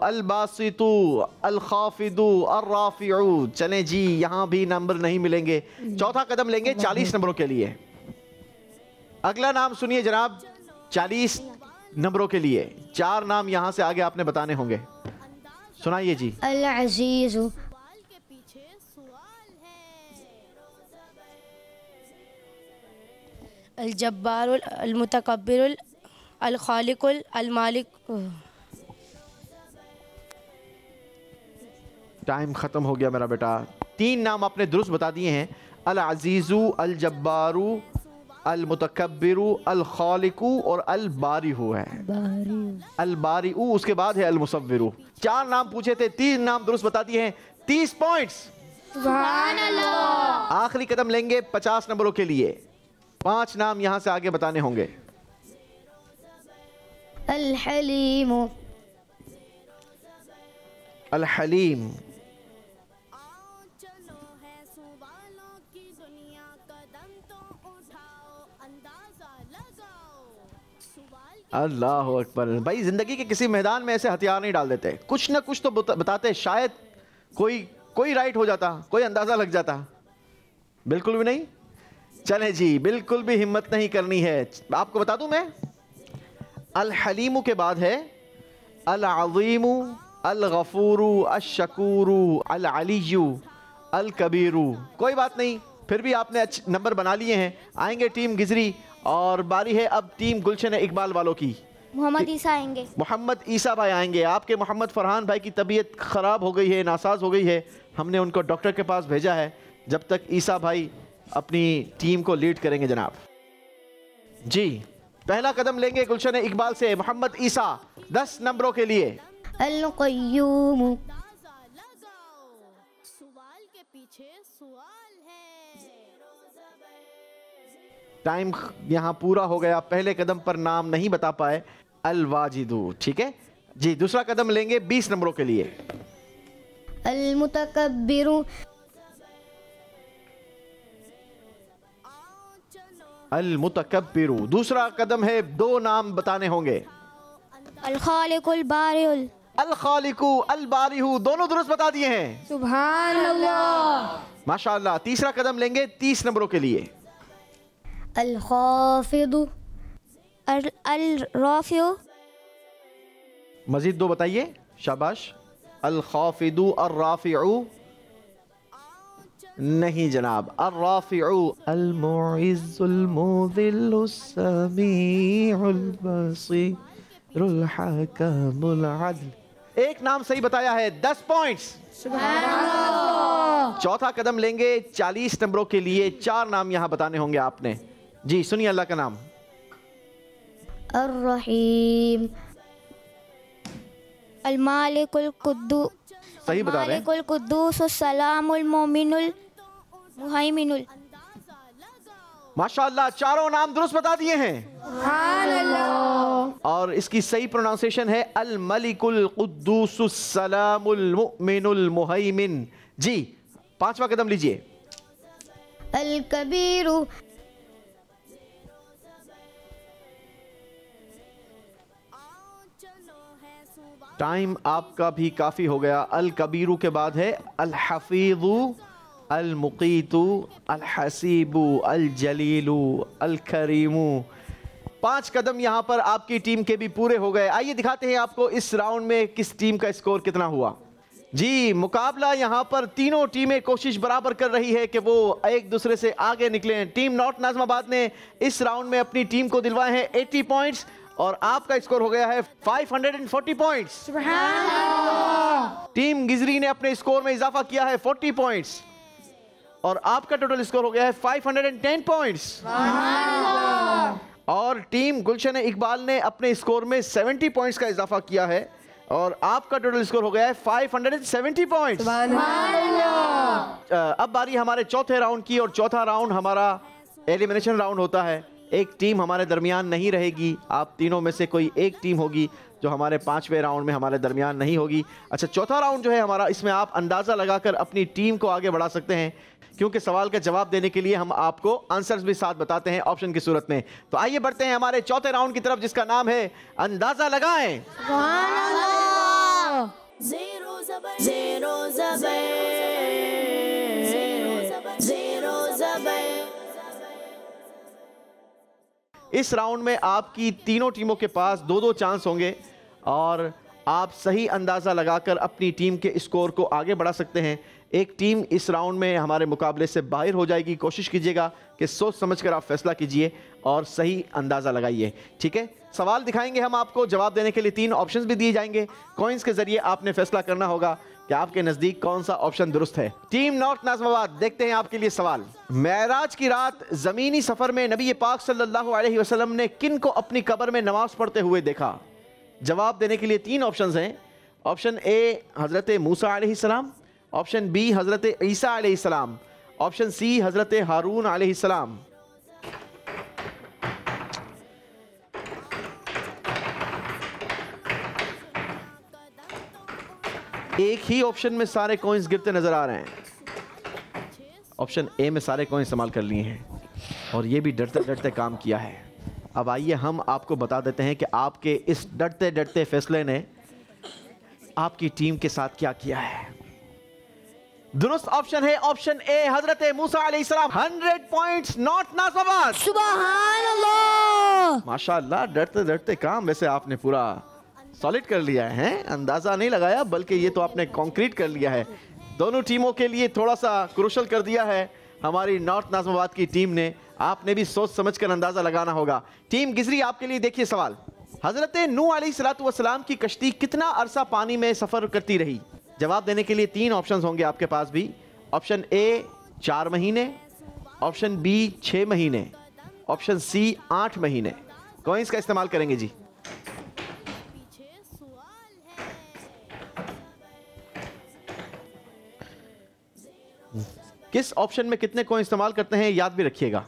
अल-बासितु अल-खाफिदु अर-राफिउ। चलें जी, यहाँ भी नंबर नहीं मिलेंगे। चौथा कदम लेंगे 40 नंबरों के लिए। अगला नाम सुनिए जनाब, 40 नंबरों के लिए। 4 नाम यहाँ से आगे आपने बताने होंगे। सुनाइए जी। अल-अज़ीज़ु अल-जब्बारु अल-मुतकब्बिरु अल-खालिकुल अल-मालिक। टाइम ख़त्म हो गया मेरा बेटा। 3 नाम आपने दुरुस्त बता दिए हैं, अल-अज़ीज़ु, अल-जब्बारू, अल-मुतकब्बिरू, अल-खालिकू और अल-बारीऊ है। अल-बारीऊ, उसके बाद है अल-मुसव्विरू। 4 नाम पूछे थे, 3 नाम दुरुस्त बता दिए हैं, 30 पॉइंट्स। आखिरी कदम लेंगे 50 नंबरों के लिए। 5 नाम यहां से आगे बताने होंगे। अल-हलीम, अल-हलीम, अल्लाह अकबर। भाई जिंदगी के किसी मैदान में ऐसे हथियार नहीं डाल देते, कुछ ना कुछ तो बताते, शायद कोई राइट हो जाता, कोई अंदाजा लग जाता। बिल्कुल भी नहीं। चले जी, बिल्कुल भी हिम्मत नहीं करनी है। आपको बता दूं मैं, अल-हलीमु के बाद है अल-अज़ीमु, अल-गफूरू, अश-शकूरू, अल-अलिय्यु, अल-कबीरू। कोई बात नहीं, फिर भी आपने अच्छे नंबर बना लिए हैं। आएंगे टीम गिजरी और बारी है अब टीम गुलशन इकबाल वालों की। मोहम्मद ईसा आएंगे, मोहम्मद ईसा भाई आएंगे। आपके मोहम्मद फ़रहान भाई की तबीयत ख़राब हो गई है, नासाज हो गई है, हमने उनको डॉक्टर के पास भेजा है। जब तक ईसा भाई अपनी टीम को लीड करेंगे जनाब। जी, पहला कदम लेंगे गुलशन इकबाल से, मोहम्मद ईसा, 10 नंबरों के लिए। अल-क़य्यूम, टाइम यहाँ पूरा हो गया, पहले कदम पर नाम नहीं बता पाए। अल-वाजिदू, ठीक है जी। दूसरा कदम लेंगे 20 नंबरों के लिए। अल-मुतकब्बिरू, अल-मुतकब्बिरू। दूसरा कदम है, 2 नाम बताने होंगे। अल-खालिकुल बारिउल, अल-खालिकु, अल-बारिहू, दोनों दुरुस्त बता दिए हैं। सुभान अल्लाह, माशाल्लाह। तीसरा कदम लेंगे 30 नंबरों के लिए। अल-खाफिदु, अल-राफिउ, मजीद 2 बताइए, शाबाश। अल-खाफिदु, अल-राफिउ, नहीं जनाब, अल-राफिउ। अल-मुइज़ुल मुज़िलुस समीउल बसीरुल हकीमुल अदल, 1 नाम सही बताया है, 10 पॉइंट्स। चौथा कदम लेंगे 40 नंबरों के लिए। 4 नाम यहां बताने होंगे आपने। जी सुनिए, अल्लाह का नाम। अर्रहीम, अल-मालिकुल कुद्दूस, सही बता रहे हैं, अल-मालिकुल कुद्दूस, अस्सलामुल मोमिनुल मुहैमिनुल। माशाल्लाह, चारों नाम दुरुस्त बता दिए हैं। सुभान अल्लाह। और इसकी सही प्रोनाउंसिएशन है अल-मलिकुल कुद्दूसुस सलामुल मुमिनुल मुहैमिन। जी, 5वां कदम लीजिए। अल-कबीरू, टाइम आपका भी काफ़ी हो गया। अल-कबीरू के बाद है अल-हफीज़ू, अल-मुक़ीतू, अल-हसीबू, अल-जलीलू, अल-करीमू। 5 कदम यहाँ पर आपकी टीम के भी पूरे हो गए। आइए दिखाते हैं आपको इस राउंड में किस टीम का स्कोर कितना हुआ। जी, मुकाबला यहाँ पर तीनों टीमें कोशिश बराबर कर रही है कि वो एक दूसरे से आगे निकलें। टीम नॉर्थ नाज़िमाबाद ने इस राउंड में अपनी टीम को दिलवाए हैं 80 पॉइंट्स और आपका स्कोर हो गया है 540 पॉइंट्स। टीम गिजरी ने अपने स्कोर में इजाफा किया है 40 पॉइंट्स और आपका टोटल स्कोर हो गया है 510 पॉइंट्स। और टीम गुलशन इकबाल ने अपने स्कोर में 70 पॉइंट्स का इजाफा किया है और आपका टोटल स्कोर हो गया है 570 पॉइंट्स। अब बारी हमारे चौथे राउंड की, और चौथा राउंड हमारा एलिमिनेशन राउंड होता है। एक टीम हमारे दरमियान नहीं रहेगी, आप तीनों में से कोई एक टीम होगी जो हमारे 5वें राउंड में हमारे दरमियान नहीं होगी। अच्छा, चौथा राउंड जो है हमारा, इसमें आप अंदाज़ा लगाकर अपनी टीम को आगे बढ़ा सकते हैं, क्योंकि सवाल का जवाब देने के लिए हम आपको आंसर्स भी साथ बताते हैं ऑप्शन की सूरत में। तो आइए बढ़ते हैं हमारे चौथे राउंड की तरफ, जिसका नाम है अंदाज़ा लगाएं। ज़ेर ओ ज़बर, ज़ेर ओ ज़बर, ज़ेर ओ ज़बर। इस राउंड में आपकी तीनों टीमों के पास 2-2 चांस होंगे और आप सही अंदाज़ा लगाकर अपनी टीम के स्कोर को आगे बढ़ा सकते हैं। एक टीम इस राउंड में हमारे मुकाबले से बाहर हो जाएगी। कोशिश कीजिएगा कि सोच समझकर आप फैसला कीजिए और सही अंदाज़ा लगाइए, ठीक है। सवाल दिखाएंगे हम आपको, जवाब देने के लिए तीन ऑप्शंस भी दिए जाएंगे। कॉइंस के जरिए आपने फैसला करना होगा कि आपके नजदीक कौन सा ऑप्शन दुरुस्त है। टीम नॉर्थ नाज़िमाबाद, देखते हैं आपके लिए सवाल। मेराज की रात जमीनी सफर में नबी पाक सल्लल्लाहु अलैहि वसल्लम ने किन को अपनी कब्र में नमाज पढ़ते हुए देखा? जवाब देने के लिए तीन ऑप्शंस हैं। ऑप्शन ए हजरत मूसा अलैहि सलाम, ऑप्शन बी हजरत ईसा अलैहि सलाम, ऑप्शन सी हजरत हारून अलैहि सलाम। एक ही ऑप्शन में सारे कॉइंस गिरते नजर आ रहे हैं। ऑप्शन ए में सारे कॉइंस इस्तेमाल कर लिए हैं और ये भी डरते डरते काम किया है। अब आइए हम आपको बता देते हैं कि आपके इस डरते डरते फैसले ने आपकी टीम के साथ क्या किया है। दुरुस्त ऑप्शन है ऑप्शन ए हजरत मूसा अलैहि सलाम। 100 पॉइंट्स नॉर्थ नाज़िमाबाद। सुभान अल्लाह, माशाल्लाह, डरते डरते काम वैसे आपने पूरा सॉलिड कर लिया है। अंदाजा नहीं लगाया बल्कि ये तो आपने कंक्रीट कर लिया है। दोनों टीमों के लिए थोड़ा सा क्रूशल कर दिया है हमारी नॉर्थ नाज़िमाबाद की टीम ने। आपने भी सोच समझ कर अंदाजा लगाना होगा। टीम गिजरी, आपके लिए देखिए सवाल। हजरत नूह अलैहिस्सलाम की कश्ती कितना अरसा पानी में सफर करती रही? जवाब देने के लिए तीन ऑप्शंस होंगे आपके पास भी। ऑप्शन ए 4 महीने, ऑप्शन बी 6 महीने, ऑप्शन सी 8 महीने। कॉइंस का इस्तेमाल करेंगे जी। किस ऑप्शन में कितने कॉइन इस्तेमाल करते हैं याद भी रखिएगा।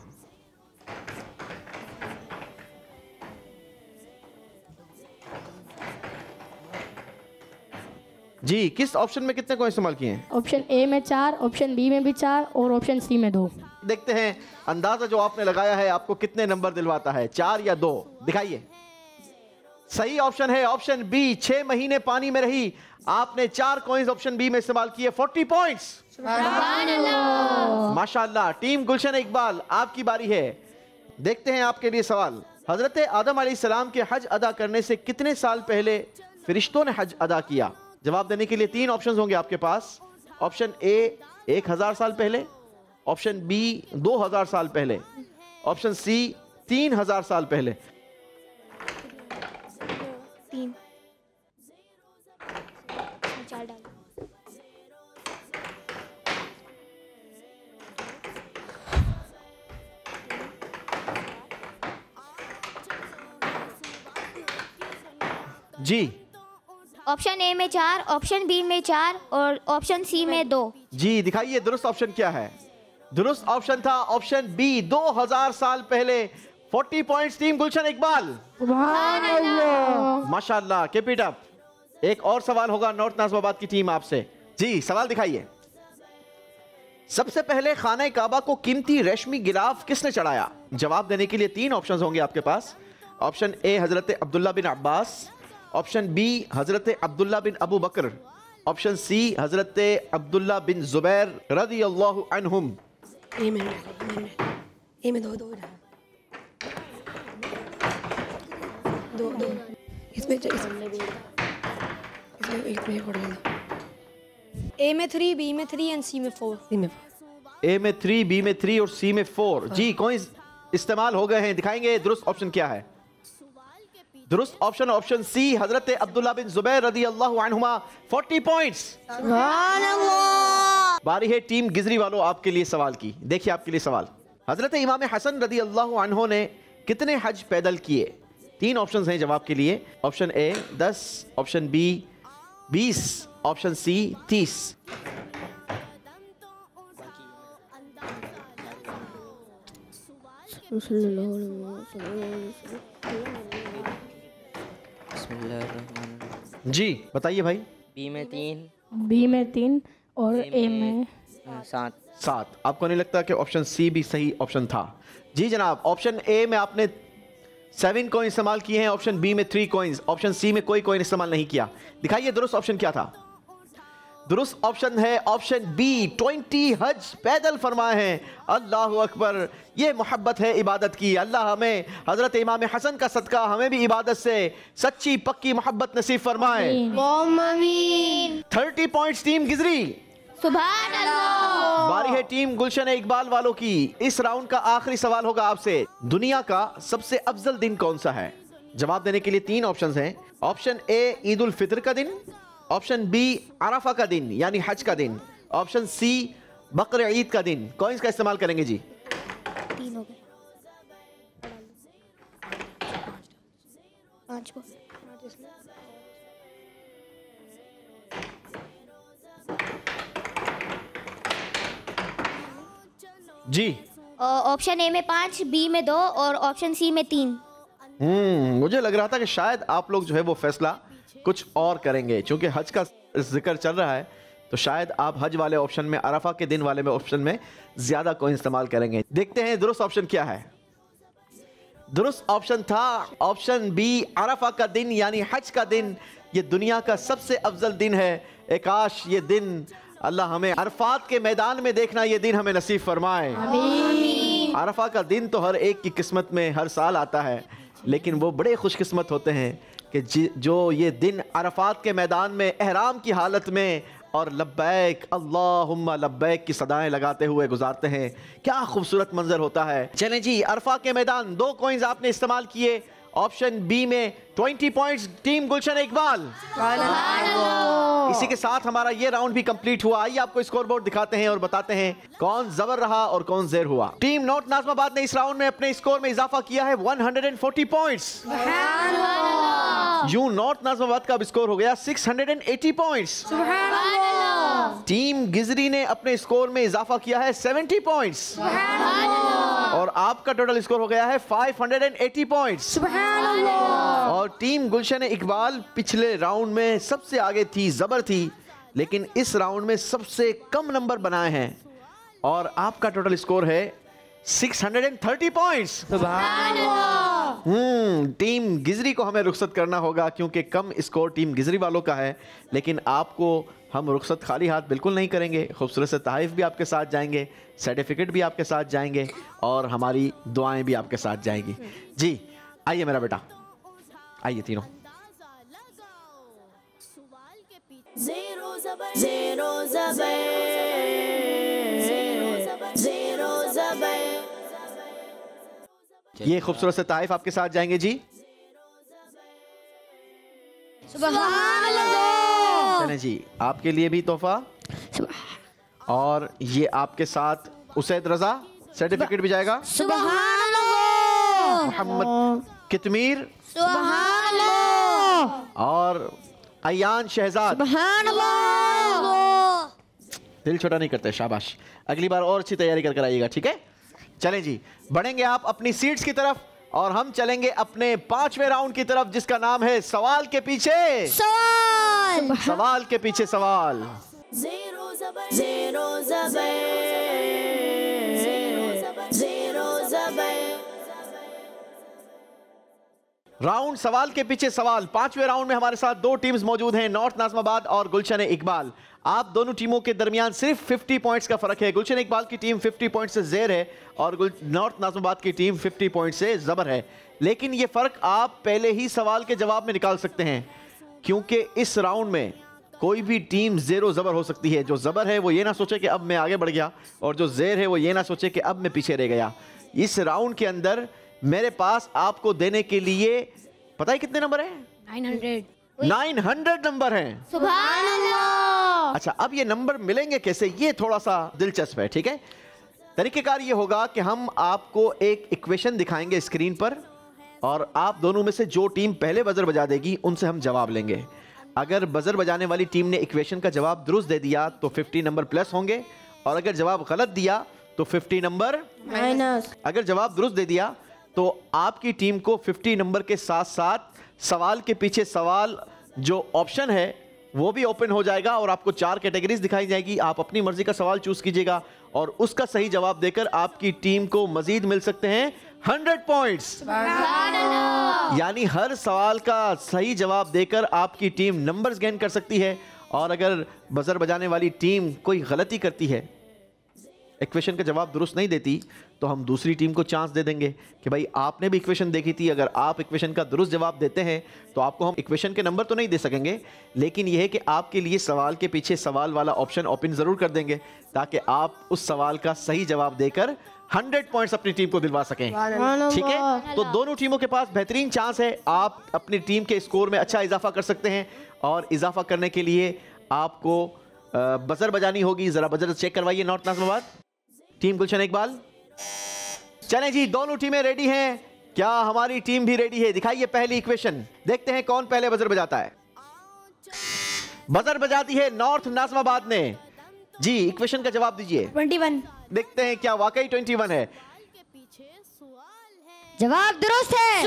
जी, किस ऑप्शन में कितने कॉइन इस्तेमाल किए हैं? ऑप्शन ए में 4, ऑप्शन बी में भी 4 और ऑप्शन सी में 2। देखते हैं अंदाजा जो आपने लगाया है आपको कितने नंबर दिलवाता है, 4 या 2। दिखाइए। सही ऑप्शन है ऑप्शन बी, 6 महीने पानी में रही। आपने 4 कॉइंस ऑप्शन बी में इस्तेमाल किए। 40 पॉइंट्स। माशाल्लाह। टीम गुलशन इकबाल, आपकी बारी है। देखते हैं आपके लिए सवाल। हजरत आदम अलैहिस्सलाम के हज अदा करने से कितने साल पहले फरिश्तों ने हज अदा किया? जवाब देने के लिए तीन ऑप्शंस होंगे आपके पास। ऑप्शन ए 1000 साल पहले, ऑप्शन बी 2000 साल पहले, ऑप्शन सी 3000 साल पहले। जी, ऑप्शन ए में 4, ऑप्शन बी में 4 और ऑप्शन सी में 2। जी, दिखाइए दुरुस्त ऑप्शन क्या है। दुरुस्त ऑप्शन था ऑप्शन बी 2000 साल पहले। 40 पॉइंट्स टीम गुलशन इकबाल। सुभान अल्लाह, माशाल्लाह, कीप इट अप। एक और सवाल होगा नॉर्थ नाज़िमाबाद की टीम आपसे। जी, सवाल दिखाइए। सबसे पहले खाना काबा को कीमती रेशमी गिलाफ किसने चढ़ाया? जवाब देने के लिए तीन ऑप्शंस होंगे आपके पास। ऑप्शन ए हजरत अब्दुल्ला बिन अब्बास, ऑप्शन बी हजरत अब्दुल्ला बिन अबू बकर, ऑप्शन सी हजरत अब्दुल्ला बिन जुबैर रज़ियल्लाहु अन्हुम। ए में 3, बी में 3 एंड सी में 4। ए में 3, बी में 3 और सी में 4। जी, कॉइंस इस्तेमाल हो गए हैं। दिखाएंगे दुरुस्त ऑप्शन क्या है। दुरुस्त ऑप्शन ऑप्शन सी हजरत अब्दुल्ला बिन जुबैर रज़ियल्लाहु अन्हुमा। 40 पॉइंट्स। सुभान अल्लाह। बारी है टीम गिजरी वालों आपके लिए सवाल की। देखिए आपके लिए सवाल। हजरत इमाम हसन रज़ियल्लाहु अन्हु ने कितने हज पैदल किए? तीन ऑप्शंस हैं जवाब के लिए। Option A 10, option B 20, option C 30। जी, बताइए भाई। बी में 3 और ए में 7। आपको नहीं लगता कि ऑप्शन सी भी सही ऑप्शन था? जी जनाब, ऑप्शन ए में आपने 7 कॉइन इस्तेमाल किए हैं, ऑप्शन बी में 3 कॉइन्स, ऑप्शन सी में कोई कॉइन इस्तेमाल नहीं किया। दिखाइए दुरुस्त ऑप्शन क्या था। दुरुस्त ऑप्शन है ऑप्शन बी 20 हज पैदल फरमाए हैं। अल्लाह अकबर, ये मोहब्बत है इबादत की। अल्लाह हमें हजरत इमाम हसन का सदका हमें भी इबादत से सच्ची पक्की मोहब्बत नसीब फरमाए। 30 पॉइंट्स टीम गिजरी। सुभान अल्लाह। बारी है टीम गुलशन इकबाल वालों की। इस राउंड का आखिरी सवाल होगा आपसे। दुनिया का सबसे अफजल दिन कौन सा है? जवाब देने के लिए तीन ऑप्शंस हैं। ऑप्शन ए ईद उल फितर का दिन, ऑप्शन बी अराफा का दिन यानी हज का दिन, ऑप्शन सी बकर ईद का दिन। कॉइंस का इस्तेमाल करेंगे जी। तीन हो गए। जी ऑप्शन ए में 5, बी में 2 और ऑप्शन सी में 3। मुझे लग रहा था कि शायद आप लोग जो है वो फैसला कुछ और करेंगे, क्योंकि हज का जिक्र चल रहा है तो शायद आप हज वाले ऑप्शन में, अराफा के दिन वाले में ऑप्शन में ज्यादा कोई इस्तेमाल करेंगे। देखते हैं दुरुस्त ऑप्शन क्या है। दुरुस्त ऑप्शन था ऑप्शन बी अराफा का दिन यानी हज का दिन। ये दुनिया का सबसे अफजल दिन है। एकाश ये दिन अल्लाह हमें अरफात के मैदान में देखना ये दिन हमें नसीब फरमाए। आमीन। अरफा का दिन तो हर एक की किस्मत में हर साल आता है, लेकिन वो बड़े खुशकिस्मत होते हैं कि जो ये दिन अरफात के मैदान में एहराम की हालत में और लब्बैक अल्लाहुम्मा लब्बैक की सदाएं लगाते हुए गुजारते हैं। क्या खूबसूरत मंजर होता है। चलें जी, अरफा के मैदान, 2 कॉइंस आपने इस्तेमाल किए। ऑप्शन बी में 20 पॉइंट्स टीम गुलशन इकबाल। इसी के साथ हमारा ये राउंड भी कंप्लीट हुआ। आइए आपको स्कोरबोर्ड दिखाते हैं और बताते हैं कौन जबर रहा और कौन जेर हुआ। टीम नॉर्थ नाज़िमाबाद ने इस राउंड में अपने स्कोर में इजाफा किया है 140 पॉइंट्स। यूं नॉर्थ नाज़िमाबाद का अब स्कोर हो गया 680 पॉइंट्स। टीम गिजरी ने अपने स्कोर में इजाफा किया है 70 पॉइंट्स और आपका टोटल स्कोर हो गया है 580 पॉइंट्स। और टीम गुलशन इकबाल पिछले राउंड में सबसे आगे थी, जबर थी, लेकिन इस राउंड में सबसे कम नंबर बनाए हैं और आपका टोटल स्कोर है 630 पॉइंट्स। टीम गिजरी को हमें रुखसत करना होगा क्योंकि कम स्कोर टीम गिजरी वालों का है, लेकिन आपको हम रुखसत खाली हाथ बिल्कुल नहीं करेंगे। खूबसूरत से तहफ़ भी आपके साथ जाएंगे, सर्टिफिकेट भी आपके साथ जाएंगे और हमारी दुआएं भी आपके साथ जाएंगी। जी आइए मेरा बेटा, आइए तीनों। ये खूबसूरत से तहफ़ आपके साथ जाएंगे जी। सुभान अल्लाह जी, आपके लिए भी तोहफा और ये आपके साथ उसैद रजा सर्टिफिकेट भी जाएगा। सुभान अल्लाह। मोहम्मद कितमीर। सुभान अल्लाह। और अयान शहजाद। सुभान अल्लाह। दिल छोटा नहीं करते, शाबाश। अगली बार और अच्छी तैयारी करके आइएगा, ठीक है। चलें जी, बढ़ेंगे आप अपनी सीट्स की तरफ और हम चलेंगे अपने 5वें राउंड की तरफ जिसका नाम है सवाल के पीछे सवाल। सवाल के पीछे सवाल। ज़ेर ओ ज़बर, ज़ेर ओ ज़बर, ज़ेर ओ ज़बर। राउंड सवाल के पीछे सवाल। 5वें राउंड में हमारे साथ 2 टीम्स मौजूद हैं, नॉर्थ नाज़िमाबाद और गुलशन इकबाल। आप दोनों टीमों के दरमियान सिर्फ 50 पॉइंट्स का फर्क है। गुलशन इकबाल की टीम 50 पॉइंट से जेर है और नॉर्थ नाज़िमाबाद की टीम 50 पॉइंट से जबर है, लेकिन ये फर्क आप पहले ही सवाल के जवाब में निकाल सकते हैं क्योंकि इस राउंड में कोई भी टीम जेरो जबर हो सकती है। जो जबर है वो ये ना सोचे कि अब मैं आगे बढ़ गया और जो जेर है वो ये ना सोचे कि अब मैं पीछे रह गया। इस राउंड के अंदर मेरे पास आपको देने के लिए पता है कितने नंबर है? 900 नंबर है। सुभान अल्लाह। अच्छा, अब ये नंबर मिलेंगे कैसे, ये थोड़ा सा दिलचस्प है, ठीक है। तरीकेकार ये होगा कि हम आपको एक इक्वेशन दिखाएंगे स्क्रीन पर और आप दोनों में से जो टीम पहले बजर बजा देगी उनसे हम जवाब लेंगे। अगर बजर बजाने वाली टीम ने इक्वेशन का जवाब दुरुस्त दे दिया तो 50 नंबर प्लस होंगे और अगर जवाब गलत दिया तो 50 नंबर माइनस। अगर जवाब दुरुस्त दे दिया तो आपकी टीम को 50 नंबर के साथ साथ सवाल के पीछे सवाल जो ऑप्शन है वो भी ओपन हो जाएगा और आपको 4 कैटेगरीज दिखाई जाएगी। आप अपनी मर्जी का सवाल चूज कीजिएगा और उसका सही जवाब देकर आपकी टीम को मजीद मिल सकते हैं 100 पॉइंट्स। यानी हर सवाल का सही जवाब देकर आपकी टीम नंबर्स गेन कर सकती है और अगर बजर बजाने वाली टीम कोई गलती करती है, इक्वेशन का जवाब दुरुस्त नहीं देती, तो हम दूसरी टीम को चांस दे देंगे कि भाई आपने भी इक्वेशन देखी थी, अगर आप इक्वेशन का दुरुस्त जवाब देते हैं तो आपको हम इक्वेशन के नंबर तो नहीं दे सकेंगे, लेकिन यह है कि आपके लिए सवाल के पीछे सवाल वाला ऑप्शन ओपन ज़रूर कर देंगे ताकि आप उस सवाल का सही जवाब देकर 100 पॉइंट्स अपनी टीम को दिलवा सकें, ठीक है? तो दोनों टीमों के पास बेहतरीन चांस है, आप अपनी टीम के स्कोर में अच्छा इजाफा कर सकते हैं और इजाफा करने के लिए आपको बजर बजानी होगी। जरा बजर चेक करवाइए नॉर्थ नाज़िमाबाद, टीम गुलशन इकबाल। चलें जी, दोनों टीमें रेडी हैं, क्या हमारी टीम भी रेडी है? दिखाइए पहली इक्वेशन, देखते हैं कौन पहले बजर बजाता है। बजर बजाती है नॉर्थ नाज़िमाबाद ने। जी इक्वेशन का जवाब दीजिए। 21। देखते हैं क्या वाकई 21 है। जवाब दुरुस्त है।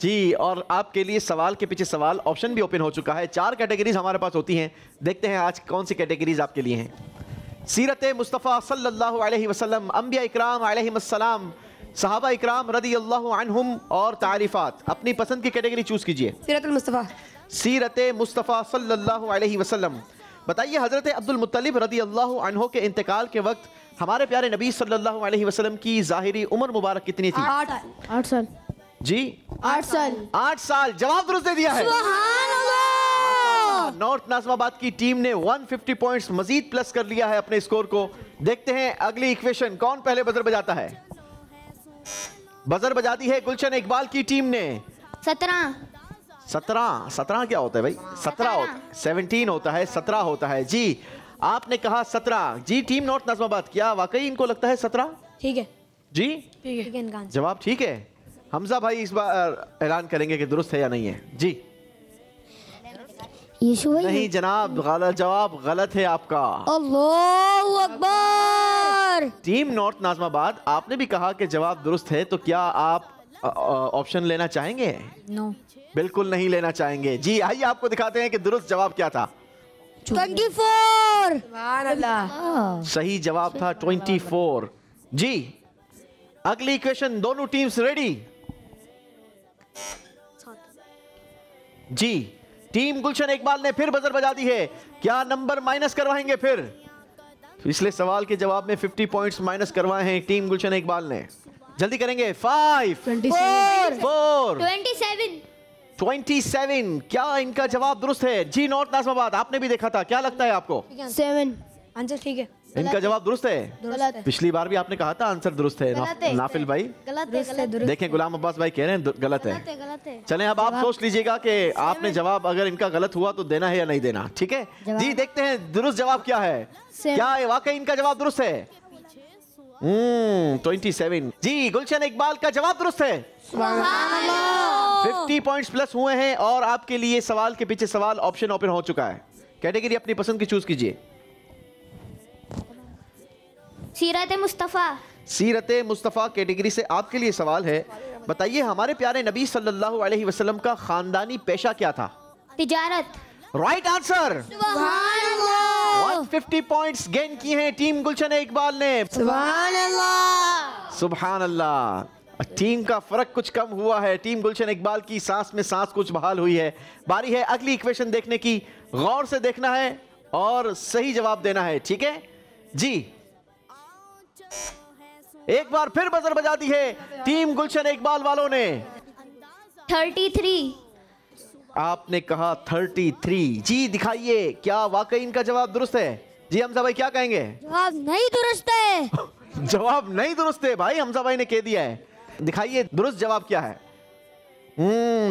जी, और आपके लिए सवाल के पीछे सवाल, ऑप्शन भी ओपन हो चुका है। 4 कैटेगरीज हमारे पास होती हैं, देखते हैं आज कौन सी कैटेगरीज आपके लिए हैं। सीरत मुस्तफ़ा सल्लल्लाहु अलैहि वसल्लम, अंबिया इकराम अलैहिमुस्सलाम, सहाबा इकराम रदियल्लाहु अन्हुम और तारीफात। अपनी पसंद की कैटेगरी चूज कीजिए। सीरत मुस्तफ़ा सल्लल्लाहु अलैहि वसल्लम। बताइए हज़रत अब्दुल मुत्तलिब रदियल्लाहु अन्हो के इंतकाल के वक्त हमारे प्यारे नबी सल्लल्लाहु अलैहि वसल्लम की ज़ाहिरी उम्र मुबारक कितनी थी? 8 साल। जी 8 साल। 8 साल, जवाब दुरुस्त दे दिया है। नॉर्थ नाज़िमाबाद की टीम ने 150 पॉइंट्स मजीद प्लस कर लिया है अपने स्कोर को। देखते हैं अगली इक्वेशन, कौन पहले बजर बजाता है। बजर बजाती है गुलशन इकबाल की टीम ने। 17 क्या होता है भाई? 17 होता है, 17 होता है, 17 होता है। जी आपने कहा 17। जी टीम नॉर्थ नाज़िमाबाद, क्या वाकई इनको लगता है 17? ठीक है जी, ठीक है, जवाब ठीक है। हमजा भाई इस बार ऐलान करेंगे कि दुरुस्त है या नहीं है। जी नहीं जनाब, गलत जवाब गलत है आपका। अल्लाहू अकबर। टीम नॉर्थ नाज़िमाबाद, आपने भी कहा कि जवाब दुरुस्त है, तो क्या आप ऑप्शन लेना चाहेंगे? नो, बिल्कुल नहीं लेना चाहेंगे। जी आइए आपको दिखाते हैं कि दुरुस्त जवाब क्या था। 24। सही जवाब था 24। जी अगली इक्वेशन, दोनों टीम्स रेडी। जी टीम गुलशन इकबाल ने फिर बजर बजा दी है, क्या नंबर माइनस करवाएंगे? फिर पिछले सवाल के जवाब में 50 पॉइंट्स माइनस करवाए हैं टीम गुलशन इकबाल ने। जल्दी करेंगे। 5, 4, 27। क्या इनका जवाब दुरुस्त है? जी नॉर्थ नाज़िमाबाद, आपने भी देखा था, क्या लगता है आपको? 7 आंसर, ठीक है। इनका जवाब दुरुस्त है, पिछली बार भी आपने कहा था आंसर दुरुस्त है। नाफिल भाई देखें, गुलाम अब्बास भाई कह रहे हैं गलत है। चलें अब आप सोच लीजिएगा कि आपने जवाब अगर इनका गलत हुआ तो देना है या नहीं देना, ठीक है? जी देखते हैं दुरुस्त जवाब क्या है, क्या वाकई इनका जवाब दुरुस्त है? 27। जी गुलशन इकबाल का जवाब दुरुस्त है। 50 पॉइंट्स प्लस हुए हैं और आपके लिए सवाल के पीछे सवाल, ऑप्शन ओपन हो चुका है। कैटेगरी अपनी पसंद की चूज कीजिए। सीरत मुस्तफ़ा कैटेगरी से आपके लिए सवाल है, बताइए हमारे प्यारे नबी सल्लल्लाहु अलैहि वसल्लम का खानदानी पेशा क्या था? तिजारत। Right answer. 150 पॉइंट्स गेन किए हैं टीम गुलशन इकबाल ने। सुभान अल्लाह। टीम का फर्क कुछ कम हुआ है, टीम गुलशन इकबाल की सांस में सांस कुछ बहाल हुई है। बारी है अगली इक्वेशन देखने की, गौर से देखना है और सही जवाब देना है, ठीक है? जी एक बार फिर बजर बजा दी है टीम गुलशन इकबाल वालों ने। 33। आपने कहा 33। जी दिखाइए, क्या वाकई इनका जवाब दुरुस्त है? जी हमजा भाई क्या कहेंगे? जवाब नहीं दुरुस्त है। जवाब नहीं दुरुस्त है भाई, हमजा भाई ने कह दिया है। दिखाइए दुरुस्त जवाब क्या है।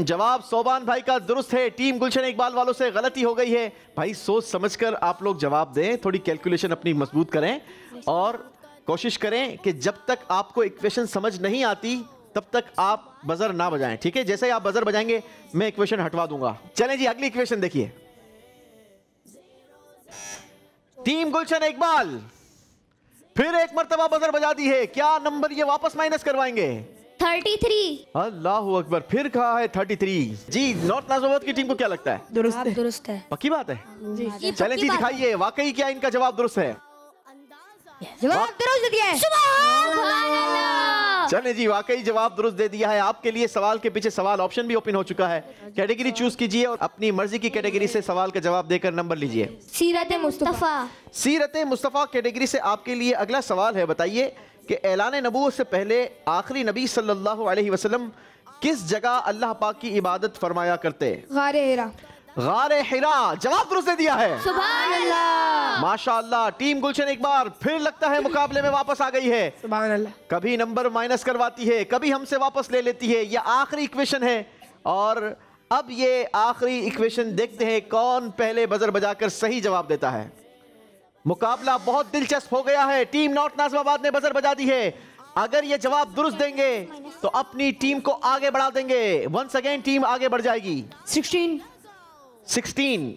जवाब सोबान भाई का दुरुस्त है। टीम गुलशन इकबाल वालों से गलती हो गई है भाई, सोच समझकर आप लोग जवाब दें, थोड़ी कैलकुलेशन अपनी मजबूत करें और कोशिश करें कि जब तक आपको इक्वेशन समझ नहीं आती तब तक आप बजर ना बजाएं, ठीक है? जैसे ही आप बजर बजाएंगे मैं इक्वेशन हटवा दूंगा। चलें जी अगली इक्वेशन देखिए। टीम गुलशन इकबाल फिर एक मर्तबा बजर बजा दी है, क्या नंबर ये वापस माइनस करवाएंगे? 33। अल्लाहू अकबर, फिर कहा है 33। जी नॉर्थ नाज़िमाबाद की टीम को क्या लगता है? दुरुस्त है। पक्की बात है जी। चलें जी दिखाइए वाकई क्या इनका जवाब दुरुस्त है। जवाब दुरुस्त दिया है। सुभान अल्लाह। चलें जी वाकई जवाब दुरुस्त दे दिया है। आपके लिए सवाल के पीछे सवाल, ऑप्शन भी ओपन हो चुका है। कैटेगरी चूज कीजिए और अपनी मर्जी की कैटेगरी से सवाल का जवाब देकर नंबर लीजिए। सीरत मुस्तफ़ा कैटेगरी से आपके लिए अगला सवाल है, बताइए कि ऐलान नबूवत से पहले आखिरी नबी सल्लल्लाहु अलैहि वसल्लम किस जगह अल्लाह पाक की इबादत फरमाया करते? गारे हिरा। जवाब दुरुस्त दिया है, सुभान अल्लाह, माशाअल्लाह। टीम गुलशन एक बार फिर लगता है मुकाबले में वापस आ गई है, सुभान अल्लाह। कभी नंबर माइनस करवाती है, कभी हमसे वापस ले लेती है। ये आखिरी इक्वेशन है और अब ये आखिरी इक्वेशन देखते हैं कौन पहले बजर बजाकर सही जवाब देता है। मुकाबला बहुत दिलचस्प हो गया है। टीम नॉर्थ नाजिमाबाद ने बजर बजा दी है। अगर ये जवाब दुरुस्त देंगे तो अपनी टीम को आगे बढ़ा देंगे। वंस अगेन टीम आगे बढ़ जाएगी। 16 16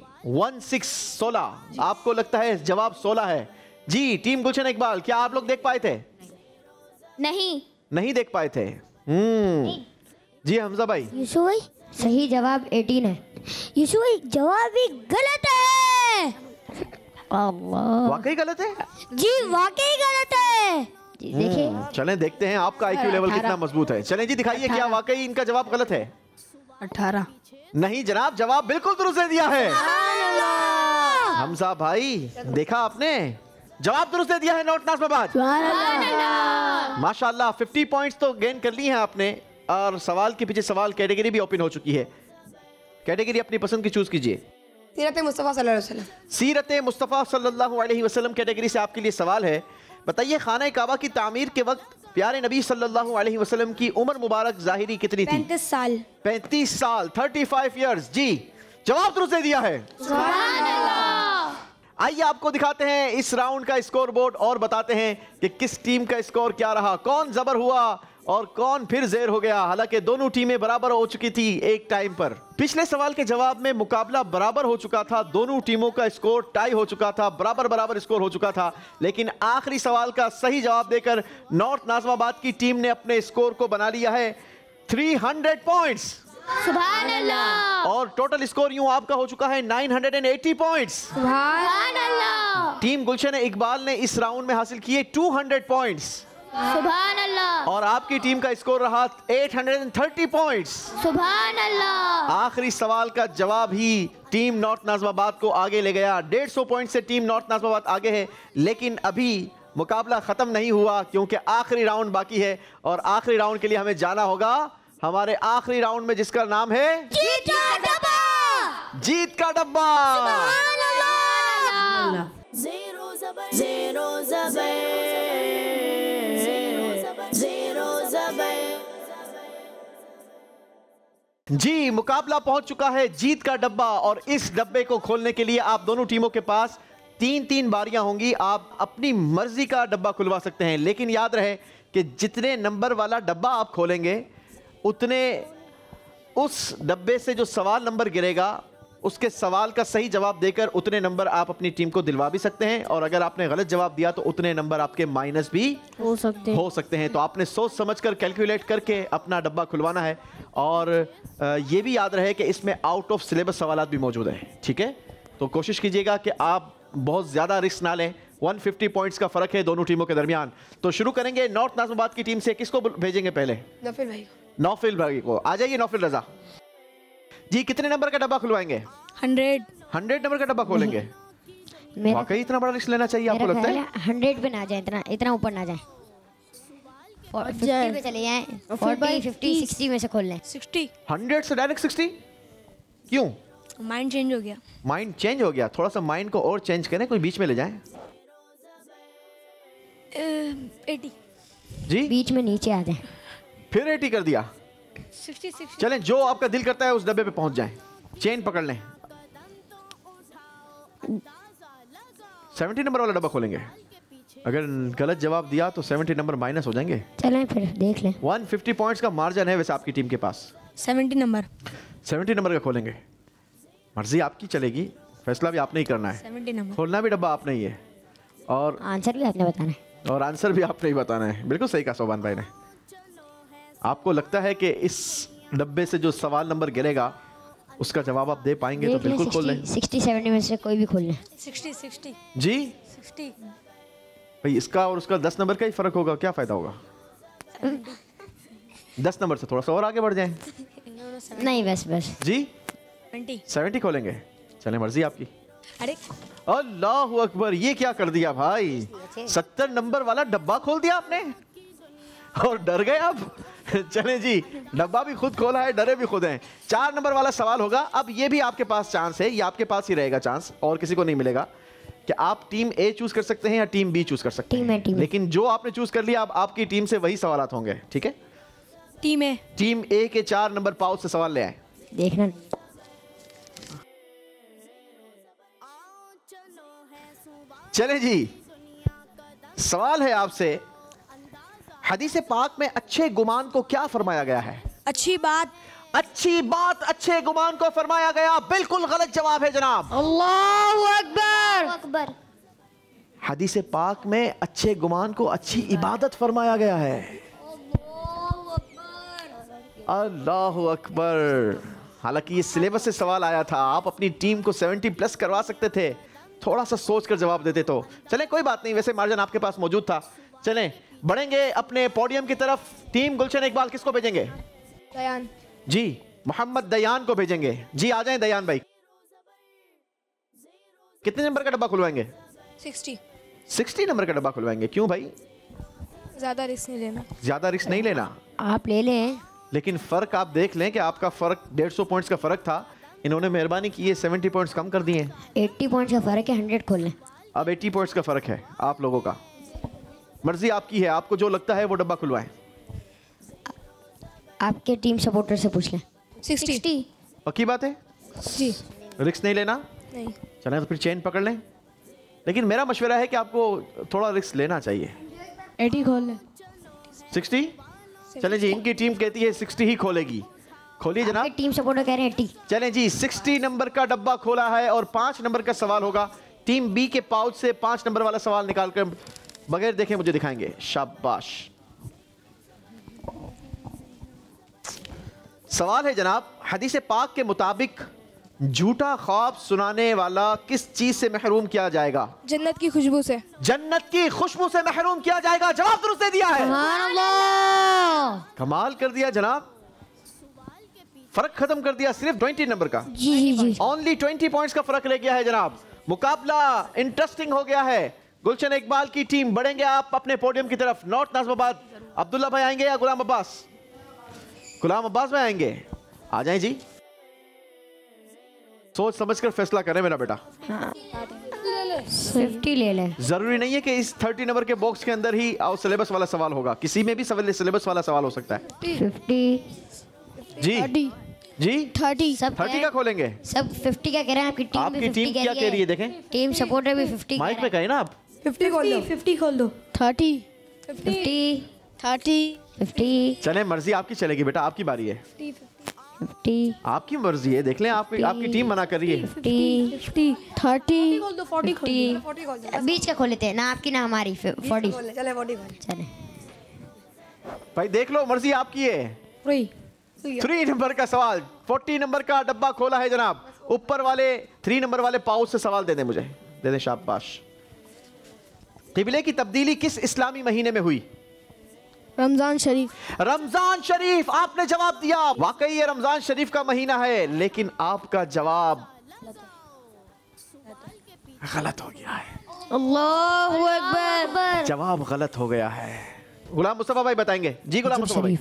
16। आपको लगता है जवाब 16 है जी। टीम गुलशन इकबाल, क्या आप लोग देख पाए थे? नहीं देख पाए थे। जी हमजा भाई, यूसुफ भाई सही जवाब 18 है। यूसुफ भाई जवाब भी गलत है। अल्लाह, वाकई गलत है जी, वाकई गलत है। चलें देखते हैं आपका IQ लेवल कितना मजबूत है। चलें जी दिखाइए, क्या वाकई इनका जवाब गलत है? 18। नहीं जनाब, जवाब बिल्कुल दुरुस्त दिया है। हमजा भाई देखा आपने, जवाब दुरुस्त दिया है नॉर्थ नाजिमाबाद। माशाल्लाह 50 पॉइंट्स तो गेन कर लिए हैं आपने। और सवाल के पीछे सवाल, कैटेगरी भी ओपन हो चुकी है। कैटेगरी अपनी पसंद की चूज कीजिए। सीरत मुस्तफ़ा सल्लल्लाहु अलैहि वसल्लम कैटेगरी से आपके लिए सवाल है। बताइए खाना काबा की तामीर के वक्त प्यारे नबी सल्लल्लाहु अलैहि वसल्लम की उम्र मुबारक जाहिरी कितनी थी? 35 साल। 35 ईयर्स। जी जवाब तुरंत दिया है, सुभान अल्लाह। आइए आपको दिखाते हैं इस राउंड का स्कोर बोर्ड और बताते हैं कि किस टीम का स्कोर क्या रहा, कौन जबर हुआ और कौन फिर जेर हो गया। हालांकि दोनों टीमें बराबर हो चुकी थी एक टाइम पर। पिछले सवाल के जवाब में मुकाबला बराबर हो चुका था, दोनों टीमों का स्कोर टाई हो चुका था, बराबर स्कोर हो चुका था। लेकिन आखिरी सवाल का सही जवाब देकर नॉर्थ नाजिमाबाद की टीम ने अपने स्कोर को बना लिया है 300 पॉइंट्स, सुभान अल्लाह। और टोटल स्कोर यूं आपका हो चुका है 980 पॉइंट्स, सुभान अल्लाह। टीम गुलशन इकबाल ने इस राउंड में हासिल किए 200 पॉइंट्स, सुभान अल्लाह। और आपकी टीम का स्कोर रहा 830 पॉइंट्स, सुभान अल्लाह। आखिरी सवाल का जवाब ही टीम नॉर्थ नाजिमाबाद को आगे ले गया। 150 पॉइंट से टीम नॉर्थ नाजिमाबाद आगे है। लेकिन अभी मुकाबला खत्म नहीं हुआ क्योंकि आखिरी राउंड बाकी है और आखिरी राउंड के लिए हमें जाना होगा हमारे आखिरी राउंड में, जिसका नाम है जीत का डब्बा। ज़ेर ओ ज़बर, ज़ेर ओ ज़बर, ज़ेर ओ ज़बर। जी मुकाबला पहुंच चुका है जीत का डब्बा और इस डब्बे को खोलने के लिए आप दोनों टीमों के पास 3-3 बारियां होंगी। आप अपनी मर्जी का डब्बा खुलवा सकते हैं, लेकिन याद रहे कि जितने नंबर वाला डब्बा आप खोलेंगे उतने उस डब्बे से जो सवाल नंबर गिरेगा उसके सवाल का सही जवाब देकर उतने नंबर आप अपनी टीम को दिलवा भी सकते हैं। और अगर आपने गलत जवाब दिया तो उतने नंबर आपके माइनस भी हो सकते हैं। तो आपने सोच समझकर कैलकुलेट करके अपना डब्बा खुलवाना है। और ये भी याद रहे कि इसमें आउट ऑफ सिलेबस सवाल भी मौजूद हैं, ठीक है? तो कोशिश कीजिएगा कि आप बहुत ज़्यादा रिस्क ना लें। 150 पॉइंट्स का फ़र्क है दोनों टीमों के दरमियान। तो शुरू करेंगे नॉर्थ नाजिमाबाद की टीम से। किसको भेजेंगे पहले? नौफिल भाई को। आ जाइए नौफिल रजा जी। कितने नंबर का डब्बा खुलवाएंगे? 100 नंबर का डब्बा खोलेंगे। वाकई इतना बड़ा रिस्क लेना चाहिए आपको लगता है? 100 पे ना जाए, इतना ऊपर ना जाए, 50 पे चले जाएं, 40, 50, 60 में से खोल लें। 60। 100 से डायरेक्ट 60? क्यों? माइंड चेंज हो गया। थोड़ा सा माइंड को और चेंज करें, कोई बीच में ले जाए। 80 जी, बीच में नीचे आ जाए। फिर 80 कर दिया। 66। चलें, जो आपका दिल करता है उस डब्बे पे पहुंच जाए। चेन पकड़ लें। 70 नंबर वाला डब्बा खोलेंगे। अगर गलत जवाब दिया तो 70 नंबर माइनस हो जाएंगे। चलें फिर देख लें। 150 पॉइंट्स का मार्जिन है वैसे आपकी टीम के पास। 70 नंबर का खोलेंगे। मर्जी आपकी चलेगी, फैसला भी आपने ही करना है। 70 नंबर खोलना भी डब्बा आपने ही है और आंसर भी आपने बताना है। और आंसर भी आपने ही बताना है। बिल्कुल सही कहा सोबान भाई ने। आपको लगता है कि इस डब्बे से जो सवाल नंबर गिरेगा उसका जवाब आप दे पाएंगे? तो बिल्कुल खोल लें। 60-70 में से कोई भी खोल लें। 60 जी। 60 भाई, इसका और उसका 10 नंबर का ही फर्क होगा, क्या फायदा होगा? 10 नंबर से थोड़ा सा और आगे बढ़ जाएं। नहीं बस जी 70 खोलेंगे। चलें मर्जी आपकी। अरे अल्लाह अकबर, ये क्या कर दिया भाई? 70 नंबर वाला डब्बा खोल दिया आपने और डर गए आप। चलें जी, डब्बा भी खुद खोला है, डरे भी खुद हैं। 4 नंबर वाला सवाल होगा, अब ये भी आपके पास चांस है, ये आपके पास ही रहेगा चांस, और किसी को नहीं मिलेगा कि आप टीम ए चूज कर सकते हैं या टीम बी चूज कर सकते हैं। लेकिन जो आपने चूज कर लिया, आपकी टीम से वही सवाल होंगे, ठीक है? टीम ए के 4 नंबर पाउच से सवाल ले आए, देखना। चले जी, सवाल है आपसे, हदीस पाक में अच्छे गुमान को क्या फरमाया गया है? अच्छी बात अच्छे गुमान को फरमाया गया। बिल्कुल गलत जवाब है जनाब। अल्लाहू अकबर। हदीस पाक में अच्छे गुमान को अच्छी इबादत फरमाया गया है। अल्लाहू अकबर। हालांकि ये सिलेबस से सवाल आया था, आप अपनी टीम को 70+ करवा सकते थे, थोड़ा सा सोच कर जवाब देते तो। चलें, कोई बात नहीं, वैसे मार्जिन आपके पास मौजूद था। चलें, बढ़ेंगे अपने पोडियम की तरफ। टीम गुलशन इकबाल किसको भेजेंगे? दयान जी, मोहम्मद दयान को भेजेंगे जी। आ जाएं दयान भाई, कितने नंबर का डब्बा खुलवाएंगे? 60 नंबर का डब्बा खुलवाएंगे। क्यों भाई? ज़्यादा रिस्क नहीं लेना। आप ले लें, लेकिन फ़र्क आप देख लें कि आपका फ़र्क 150 पॉइंट्स का फ़र्क था, इन्होंने मेहरबानी की है 70 पॉइंट्स कम कर दिए। 80 पॉइंट्स का फ़र्क है, 100 खोल लें। अब 80 पॉइंट्स का फ़र्क है आप लोगों का, मर्जी आपकी है, आपको जो लगता है वो डब्बा खुलवाएं। आपके टीम सपोर्टर से पूछ लें। 60। पक्की बात है जी, रिस्क नहीं लेना। नहीं चलें, तो फिर चेन पकड़ लें, लेकिन मेरा मशवरा है कि आपको थोड़ा रिस्क लेना चाहिए। 80 खोल लें। 60। चलें जी, इनकी टीम कहती है 60 ही खोलेगी। खोलिए जनाब, टीम सपोर्टर कह रहे हैं 80। चलें जी, 60 नंबर का डब्बा खोला है और 5 नंबर का सवाल होगा। टीम बी के पाउच से 5 नंबर वाला सवाल निकालकर बगैर देखे मुझे दिखाएंगे। शाबाश। सवाल है जनाब, हदीस पाक के मुताबिक झूठा ख्वाब सुनाने वाला किस चीज से महरूम किया जाएगा? जन्नत की खुशबू से। जन्नत की खुशबू से महरूम किया जाएगा। जवाब दुरुस्त दे दिया है। कमाल कर दिया जनाब, फर्क खत्म कर दिया, सिर्फ 20 नंबर का, ओनली 20 पॉइंट्स का फर्क रह गया है जनाब। मुकाबला इंटरेस्टिंग हो गया है। गुलशन इकबाल की टीम, बढ़ेंगे आप अपने पोडियम की तरफ। नॉर्थ नाजिमाबाद, अब्दुल्ला भाई आएंगे या गुलाम अब्बास? गुलाम अब्बास भाई आएंगे, आ जाए जी। सोच समझकर फैसला करें मेरा बेटा। हाँ। ले ले। जरूरी नहीं है कि इस 30 नंबर के बॉक्स के अंदर ही आओ, सिलेबस वाला सवाल होगा, किसी में भी सिलेबस वाला सवाल हो सकता है। 50 जी 30 का खोलेंगे। सब 50 का कह रहे हैं। आपकी टीम क्या कह रही है देखें। टीम सपोर्टर भी 50 माइक पे कहे ना। आप 50 खोल दो। 30 चले, मर्जी आपकी चलेगी बेटा, आपकी बारी है, 50 आपकी मर्जी है, देख लें। आपकी टीम मना कर रही है। 50 30 खोल दो। 40 खोल दो, बीच का खोल लेते हैं ना, आपकी ना हमारी। 40 चले भाई, देख लो, मर्जी आपकी है। 3 नंबर का सवाल, 40 नंबर का डब्बा खोला है जनाब। ऊपर वाले 3 नंबर वाले पाउच से सवाल दे दें मुझे, दे दें। शाबाश। क़िबले की तब्दीली किस इस्लामी महीने में हुई? रमजान शरीफ आपने जवाब दिया। वाकई ये रमजान शरीफ का महीना है, लेकिन आपका जवाब गलत हो गया है। अल्लाहू अकबर। जवाब गलत हो गया है। गुलाम मुस्तफा भाई बताएंगे जी। गुलाम मुस्तफा भाई,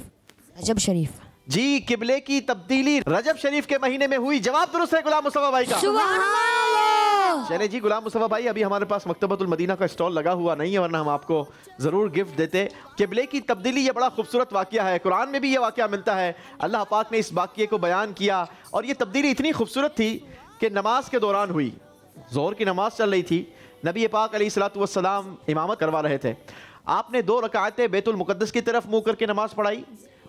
रजब शरीफ जी। किबले की तब्दीली रजब शरीफ के महीने में हुई। जवाब दुरुस्त है गुलाम मुस्तफा भाई का। चले जी गुलाम मुस्तफा भाई, अभी हमारे पास मकतबतुल मदीना का स्टॉल लगा हुआ नहीं है, वरना हम आपको ज़रूर गिफ्ट देते। किबले की तब्दीली ये बड़ा खूबसूरत वाक़या है, कुरान में भी ये वाक़या मिलता है। अल्लाह पाक ने इस वाक़ये को बयान किया, और ये तब्दीली इतनी खूबसूरत थी कि नमाज के दौरान हुई। ज़ोहर की नमाज चल रही थी, नबी पाक अलैहिस्सलातु वस्सलाम इमामत करवा रहे थे। आपने 2 रकातें बैतुल मुक़द्दस की तरफ मुँह करके नमाज पढ़ाई,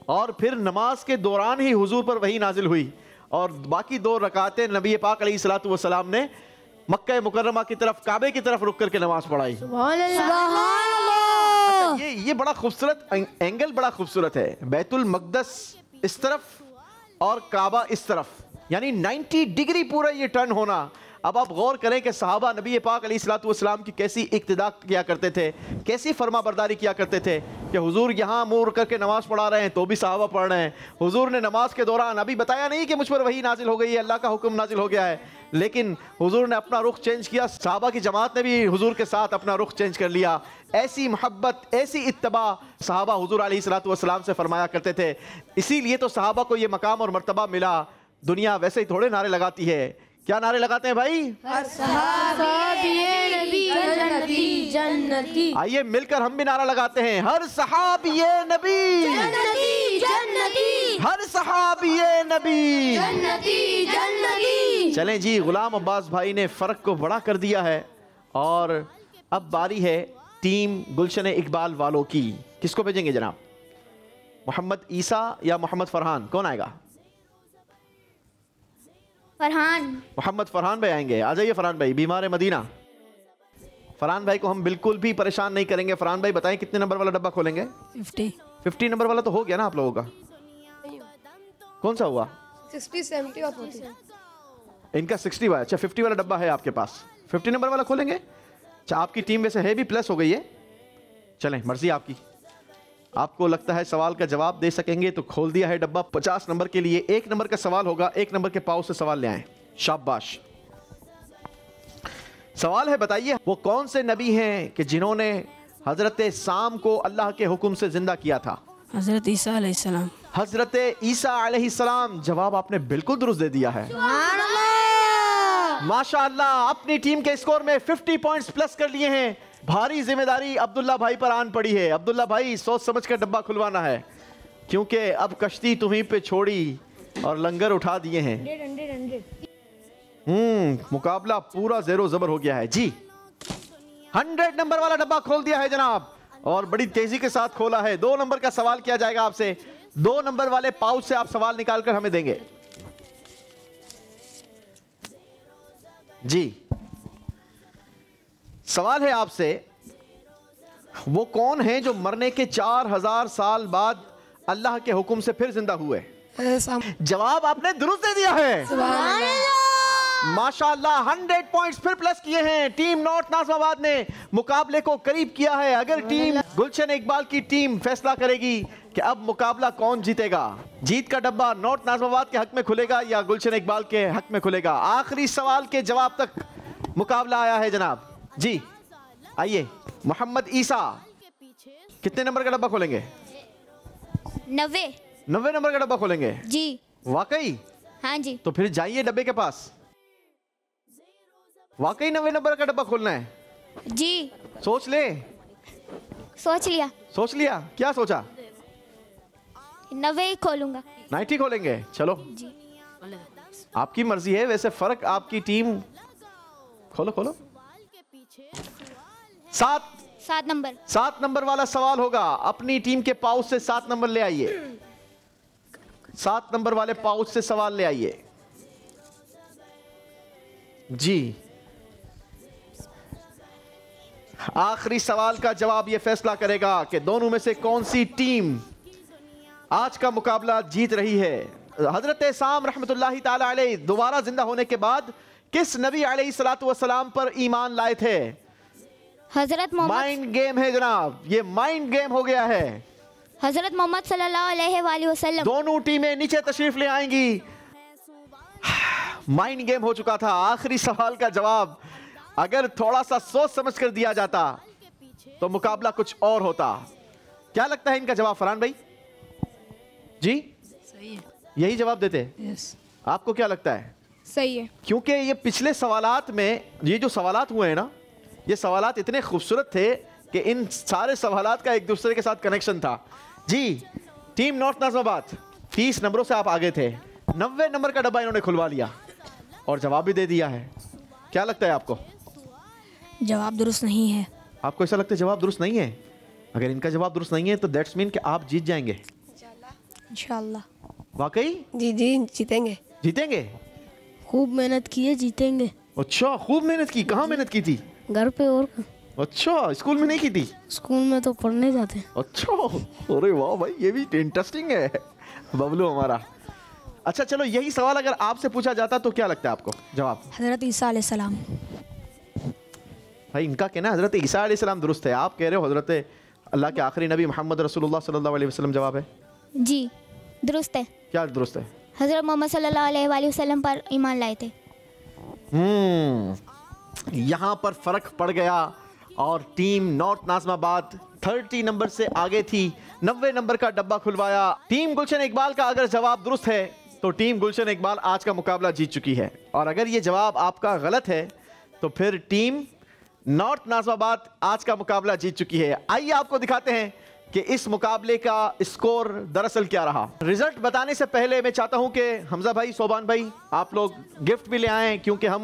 और फिर नमाज के दौरान ही हुजूर पर वही नाजिल हुई, और बाकी 2 रकातें नबी पाक अलैहिस्सलातु वस्सलाम ने मक्का मुकर्रमा की तरफ, काबे की तरफ रुक करके नमाज पढ़ाई। सुभान अल्लाह। ये बड़ा खूबसूरत एंगल, बड़ा खूबसूरत है। बैतुल मक़दस इस तरफ और काबा इस तरफ, यानी 90 डिग्री पूरा ये टर्न होना अब आप गौर करें कि सहाबा नबी पाक अलैहिस्सलातु वस्सलाम की कैसी इक्तिदा किया करते थे, कैसी फर्मा बरदारी किया करते थे कि हुजूर यहाँ मुड़ करके नमाज़ पढ़ा रहे हैं तो भी सहाबा पढ़ रहे हैं। हुजूर ने नमाज़ के दौरान अभी बताया नहीं कि मुझ पर वही नाजिल हो गई है, अल्लाह का हुक्म नाजिल हो गया है, लेकिन हुजूर ने अपना रुख चेंज किया, सहाबा की जमात ने भी हुजूर के साथ अपना रुख चेंज कर लिया। ऐसी मोहब्बत, ऐसी इत्तबा सहाबा हुजूर अलैहिस्सलातु वस्सलाम से फरमाया करते थे। इसीलिए तो सहाबा को ये मकाम और मर्तबा मिला। दुनिया वैसे ही थोड़े नारे लगाती है, क्या नारे लगाते हैं भाई? जन्नती, जन्नती। आइए मिलकर हम भी नारा लगाते हैं, हर सहाबी-ए नबी जन्नती, जन्नती। हर सहाबी-ए नबी जन्नती, जन्नती। चलें जी, गुलाम अब्बास भाई ने फर्क को बड़ा कर दिया है और अब बारी है टीम गुलशन इकबाल वालों की। किसको भेजेंगे जनाब, मोहम्मद ईसा या मोहम्मद फरहान? कौन आएगा? फरहान। मोहम्मद फरहान भाई आएंगे। आ जाइए फरहान भाई, बीमार मदीना। फरहान भाई को हम बिल्कुल भी परेशान नहीं करेंगे। फरहान भाई बताएं कितने नंबर वाला डब्बा खोलेंगे? 50 नंबर वाला तो हो गया ना आप लोगों का, कौन सा हुआ? 60 70 इनका 60 वाला। अच्छा 50 वाला डब्बा है आपके पास, 50 नंबर वाला खोलेंगे। अच्छा आपकी टीम में से है भी प्लस हो गई है, चलें मर्जी आपकी। आपको लगता है सवाल का जवाब दे सकेंगे तो खोल दिया है डब्बा 50 नंबर के लिए। 1 नंबर का सवाल होगा, 1 नंबर के पाव से सवाल ले आए, शाबाश। सवाल है, बताइए वो कौन से नबी हैं कि जिन्होंने हजरत साम को अल्लाह के हुक्म से जिंदा किया था? हजरत ईसा अलैहिस्सलाम। हजरत ईसा अलैहिस्सलाम। जवाब आपने बिल्कुल दुरुस्त दे दिया है, माशाअल्लाह। अपनी टीम के स्कोर में 50 पॉइंट्स प्लस कर लिए हैं। भारी जिम्मेदारी अब्दुल्ला भाई पर आन पड़ी है। अब्दुल्ला भाई सोच समझ कर डब्बा खुलवाना है, क्योंकि अब कश्ती तुम्हीं पे छोड़ी और लंगर उठा दिए हैं। मुकाबला पूरा ज़ेरो ज़बर हो गया है जी। 100 नंबर वाला डब्बा खोल दिया है जनाब, और बड़ी तेजी के साथ खोला है। 2 नंबर का सवाल किया जाएगा आपसे, 2 नंबर वाले पाउच से आप सवाल निकाल कर हमें देंगे जी। सवाल है आपसे, वो कौन है जो मरने के 4000 साल बाद अल्लाह के हुक्म से फिर जिंदा हुए? जवाब आपने दुरुस्त दे दिया है, माशाल्लाह। 100 पॉइंट्स फिर प्लस किए हैं टीम नॉर्थ नाजिमाबाद ने, मुकाबले को करीब किया है। अगर टीम गुलशन इकबाल की टीम फैसला करेगी कि अब मुकाबला कौन जीतेगा, जीत का डब्बा नॉर्थ नाजिमाबाद के हक में खुलेगा या गुलशन इकबाल के हक में खुलेगा। आखिरी सवाल के जवाब तक मुकाबला आया है जनाब जी। आइए मोहम्मद ईसा, कितने नंबर का डब्बा खोलेंगे? 90 नंबर का डब्बा खोलेंगे जी। वाकई? हाँ जी। तो फिर जाइए डब्बे के पास, वाकई 90 नंबर का डब्बा खोलना है जी। सोच ले। सोच लिया? सोच लिया, क्या सोचा? 90 ही खोलूंगा। 90 खोलेंगे, चलो जी। आपकी मर्जी है, वैसे फर्क आपकी टीम। खोलो खोलो। 7 नंबर, 7 नंबर वाला सवाल होगा। अपनी टीम के पाउच से 7 नंबर ले आइए, 7 नंबर वाले पाउच से सवाल ले आइए जी। आखिरी सवाल का जवाब यह फैसला करेगा कि दोनों में से कौन सी टीम आज का मुकाबला जीत रही है। हजरत साम रहमतुल्लाही ताला अलैह दोबारा जिंदा होने के बाद किस नबी अलैहिस्सलातु वस्सलाम पर ईमान लाए थे? हजरत मोहम्मद। माइंड गेम है जनाब, ये माइंड गेम हो गया है। हजरत मोहम्मद सल्लल्लाहु अलैहि वसल्लम। दोनों टीमें नीचे तशरीफ ले आएंगी। माइंड गेम हो चुका था। आखिरी सवाल का जवाब अगर थोड़ा सा सोच समझ कर दिया जाता तो मुकाबला कुछ और होता। क्या लगता है इनका जवाब फरहान भाई जी? सही है, यही जवाब देते हैं? यस। आपको क्या लगता है? सही है, क्योंकि ये पिछले सवालात में ये जो सवालात हुए हैं ना, ये सवालात इतने खूबसूरत थे कि इन सारे सवालात का एक दूसरे के साथ कनेक्शन था जी। टीम नॉर्थ नाजिमाबाद 30 नंबरों से आप आगे थे, 90 नंबर का डब्बा इन्होंने खुलवा लिया और जवाब भी दे दिया है। क्या लगता है आपको, जवाब दुरुस्त नहीं है? आपको ऐसा लगता है जवाब दुरुस्त नहीं है? अगर इनका जवाब दुरुस्त नहीं है तो दैट्स मीन कि आप जीत जाएंगे इंशाल्लाह। वाकई? जी जी, जीतेंगे। जीतेंगे? खूब मेहनत की है, जीतेंगे। अच्छा खूब मेहनत की, कहाँ मेहनत की थी? घर पे। और अच्छा स्कूल में नहीं की थी? स्कूल में तो पढ़ने जाते हैं। अच्छा, अरे वाह भाई, ये भी इंटरेस्टिंग है बबलू हमारा। अच्छा चलो यही सवाल अगर आपसे पूछा जाता तो क्या लगता है आपको जवाब? हजरत ईसा अलैहि सलाम। भाई इनका कहना हजरत ईसा अलैहि सलाम दुरुस्त है, आप कह रहे हो हजरत अल्लाह के आखिरी नबी मोहम्मद रसूलुल्लाह सल्लल्लाहु अलैहि वसल्लम जवाब है। जी दुरुस्त है। क्या दुरुस्त है? हजरत मोहम्मद सल्लल्लाहु अलैहि वसल्लम पर ईमान लाए थे। यहाँ पर फर्क पड़ गया और टीम नॉर्थ नाजिमाबाद 30 नंबर से आगे थी, 90 नंबर का डब्बा खुलवाया। टीम गुलशन इकबाल का अगर जवाब दुरुस्त है तो टीम गुलशन इकबाल आज का मुकाबला जीत चुकी है, और अगर ये जवाब आपका गलत है तो फिर टीम नॉर्थ नाजिमाबाद आज का मुकाबला जीत चुकी है। आइए आपको दिखाते हैं कि इस मुकाबले का स्कोर दरअसल क्या रहा। रिजल्ट बताने से पहले मैं चाहता हूं कि हमजा भाई, सोबान भाई, आप लोग गिफ्ट भी ले आएँ, क्योंकि हम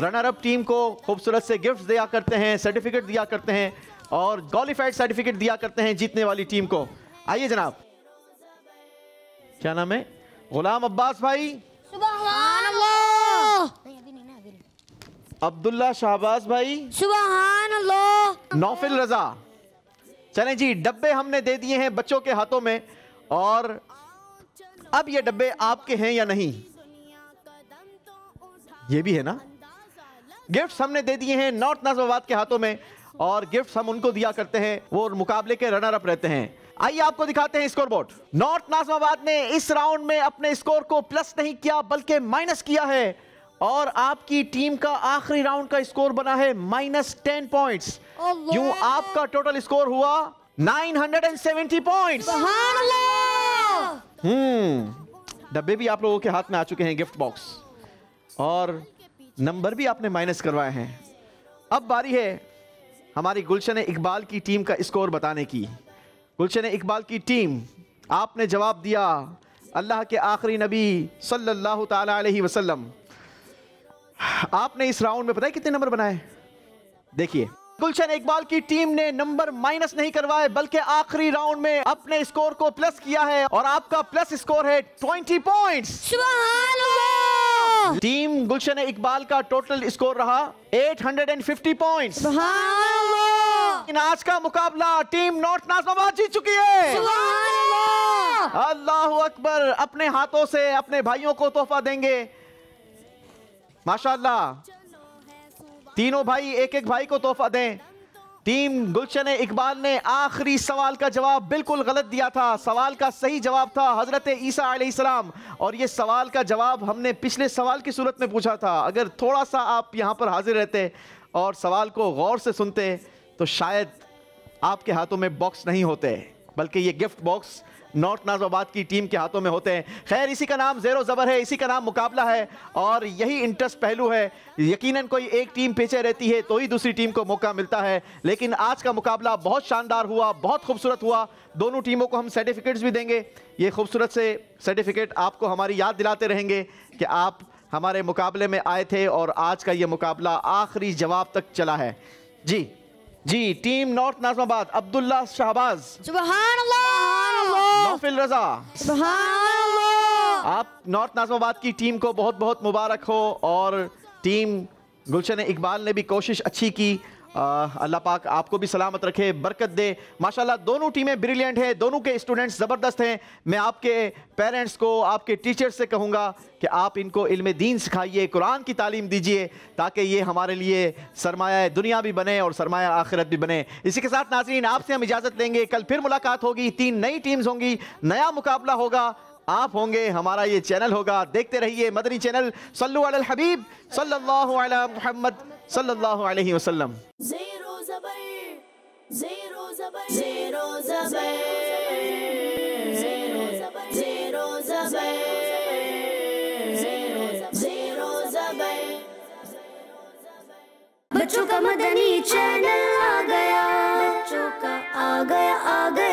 रनर अप टीम को खूबसूरत से गिफ्ट दिया करते हैं, सर्टिफिकेट दिया करते हैं और क्वालिफाइड सर्टिफिकेट दिया करते हैं जीतने वाली टीम को। आइए जनाब, क्या नाम है? गुलाम अब्बास भाई, सुभान अल्लाह। अब्दुल्ला शाहबाज भाई, सुभान अल्लाह। नौफिल रजा। चलें जी, डब्बे हमने दे दिए हैं बच्चों के हाथों में, और अब ये डब्बे आपके हैं या नहीं ये भी है ना। गिफ्ट्स हमने दे दिए हैं नॉर्थ नाजिमाबाद के हाथों में, और गिफ्ट्स हम उनको दिया करते हैं वो मुकाबले के रनर अप रहते हैं। आइए आपको दिखाते हैं स्कोर बोर्ड। नॉर्थ नाजिमाबाद ने इस राउंड में अपने स्कोर को प्लस नहीं किया बल्कि माइनस किया है, और आपकी टीम का आखिरी राउंड का स्कोर बना है -10 पॉइंट्स। यूं आपका टोटल स्कोर हुआ 970 पॉइंट्स। डब्बे भी आप लोगों के हाथ में आ चुके हैं, गिफ्ट बॉक्स, और नंबर भी आपने माइनस करवाए हैं। अब बारी है हमारी गुलशन इकबाल की टीम का स्कोर बताने की। गुलशन इकबाल की टीम, आपने जवाब दिया अल्लाह के आखिरी नबी सल्लल्लाहु ताला अलैहि वसल्लम। आपने इस राउंड में पता है कितने नंबर बनाए? देखिए, गुलशन इकबाल की टीम ने नंबर माइनस नहीं करवाए बल्कि आखिरी राउंड में अपने स्कोर को प्लस किया है, और आपका प्लस स्कोर है 20 पॉइंट्स। सुभान अल्लाह। टीम गुलशन इकबाल का टोटल स्कोर रहा 850 पॉइंट्स। सुभान अल्लाह। आज का मुकाबला टीम नॉर्थ नाजिमाबाद जीत चुकी है। सुभान अल्लाह। अल्लाहू अकबर। अपने हाथों से अपने भाइयों को तोहफा देंगे। माशाल्लाह, तीनों भाई एक एक भाई को तोहफा दें। टीम गुलशन इकबाल ने आखिरी सवाल का जवाब बिल्कुल गलत दिया था। सवाल का सही जवाब था हजरत ईसा अलैहिस्सलाम, और ये सवाल का जवाब हमने पिछले सवाल की सूरत में पूछा था। अगर थोड़ा सा आप यहाँ पर हाजिर रहते और सवाल को गौर से सुनते तो शायद आपके हाथों में बॉक्स नहीं होते, बल्कि ये गिफ्ट बॉक्स नॉर्थ नाजिमाबाद की टीम के हाथों में होते हैं। खैर, इसी का नाम ज़ेर ओ ज़बर है, इसी का नाम मुकाबला है, और यही इंटरेस्ट पहलू है। यकीनन कोई एक टीम पीछे रहती है तो ही दूसरी टीम को मौका मिलता है, लेकिन आज का मुकाबला बहुत शानदार हुआ, बहुत खूबसूरत हुआ। दोनों टीमों को हम सर्टिफिकेट्स भी देंगे। ये खूबसूरत से सर्टिफिकेट आपको हमारी याद दिलाते रहेंगे कि आप हमारे मुकाबले में आए थे, और आज का ये मुकाबला आखिरी जवाब तक चला है। जी जी, टीम नॉर्थ नाजिमाबाद, अब्दुल्ला शाहबाज, सुभान अल्लाह। नौफिल रजा, सुभान अल्लाह। आप नॉर्थ नाजिमाबाद की टीम को बहुत बहुत मुबारक हो, और टीम गुलशन इकबाल ने भी कोशिश अच्छी की। अल्लाह पाक आपको भी सलामत रखे, बरकत दे। माशाल्लाह, दोनों टीमें ब्रिलियंट हैं, दोनों के स्टूडेंट्स ज़बरदस्त हैं। मैं आपके पेरेंट्स को, आपके टीचर्स से कहूँगा कि आप इनको इल्मे दीन सिखाइए, कुरान की तालीम दीजिए, ताकि ये हमारे लिए सरमाया दुनिया भी बने और सरमाया आखिरत भी बने। इसी के साथ नाज़रीन, आपसे हम इजाज़त लेंगे। कल फिर मुलाकात होगी, 3 नई टीम्स होंगी, नया मुकाबला होगा, आप होंगे, हमारा ये चैनल होगा। देखते रहिए मदनी चैनल। सल्लु अला हबीब सल्लल्लाहु अलैहि मुहम्मद सल्लल्लाहु अलैहि वसल्लम। ज़ेर ओ ज़बर, ज़ेर ओ ज़बर, ज़ेर ओ ज़बर, ज़ेर ओ ज़बर, ज़ेर ओ ज़बर। बच्चों का मदनी चैनल आ गया, बच्चों का आ गया, आ गया।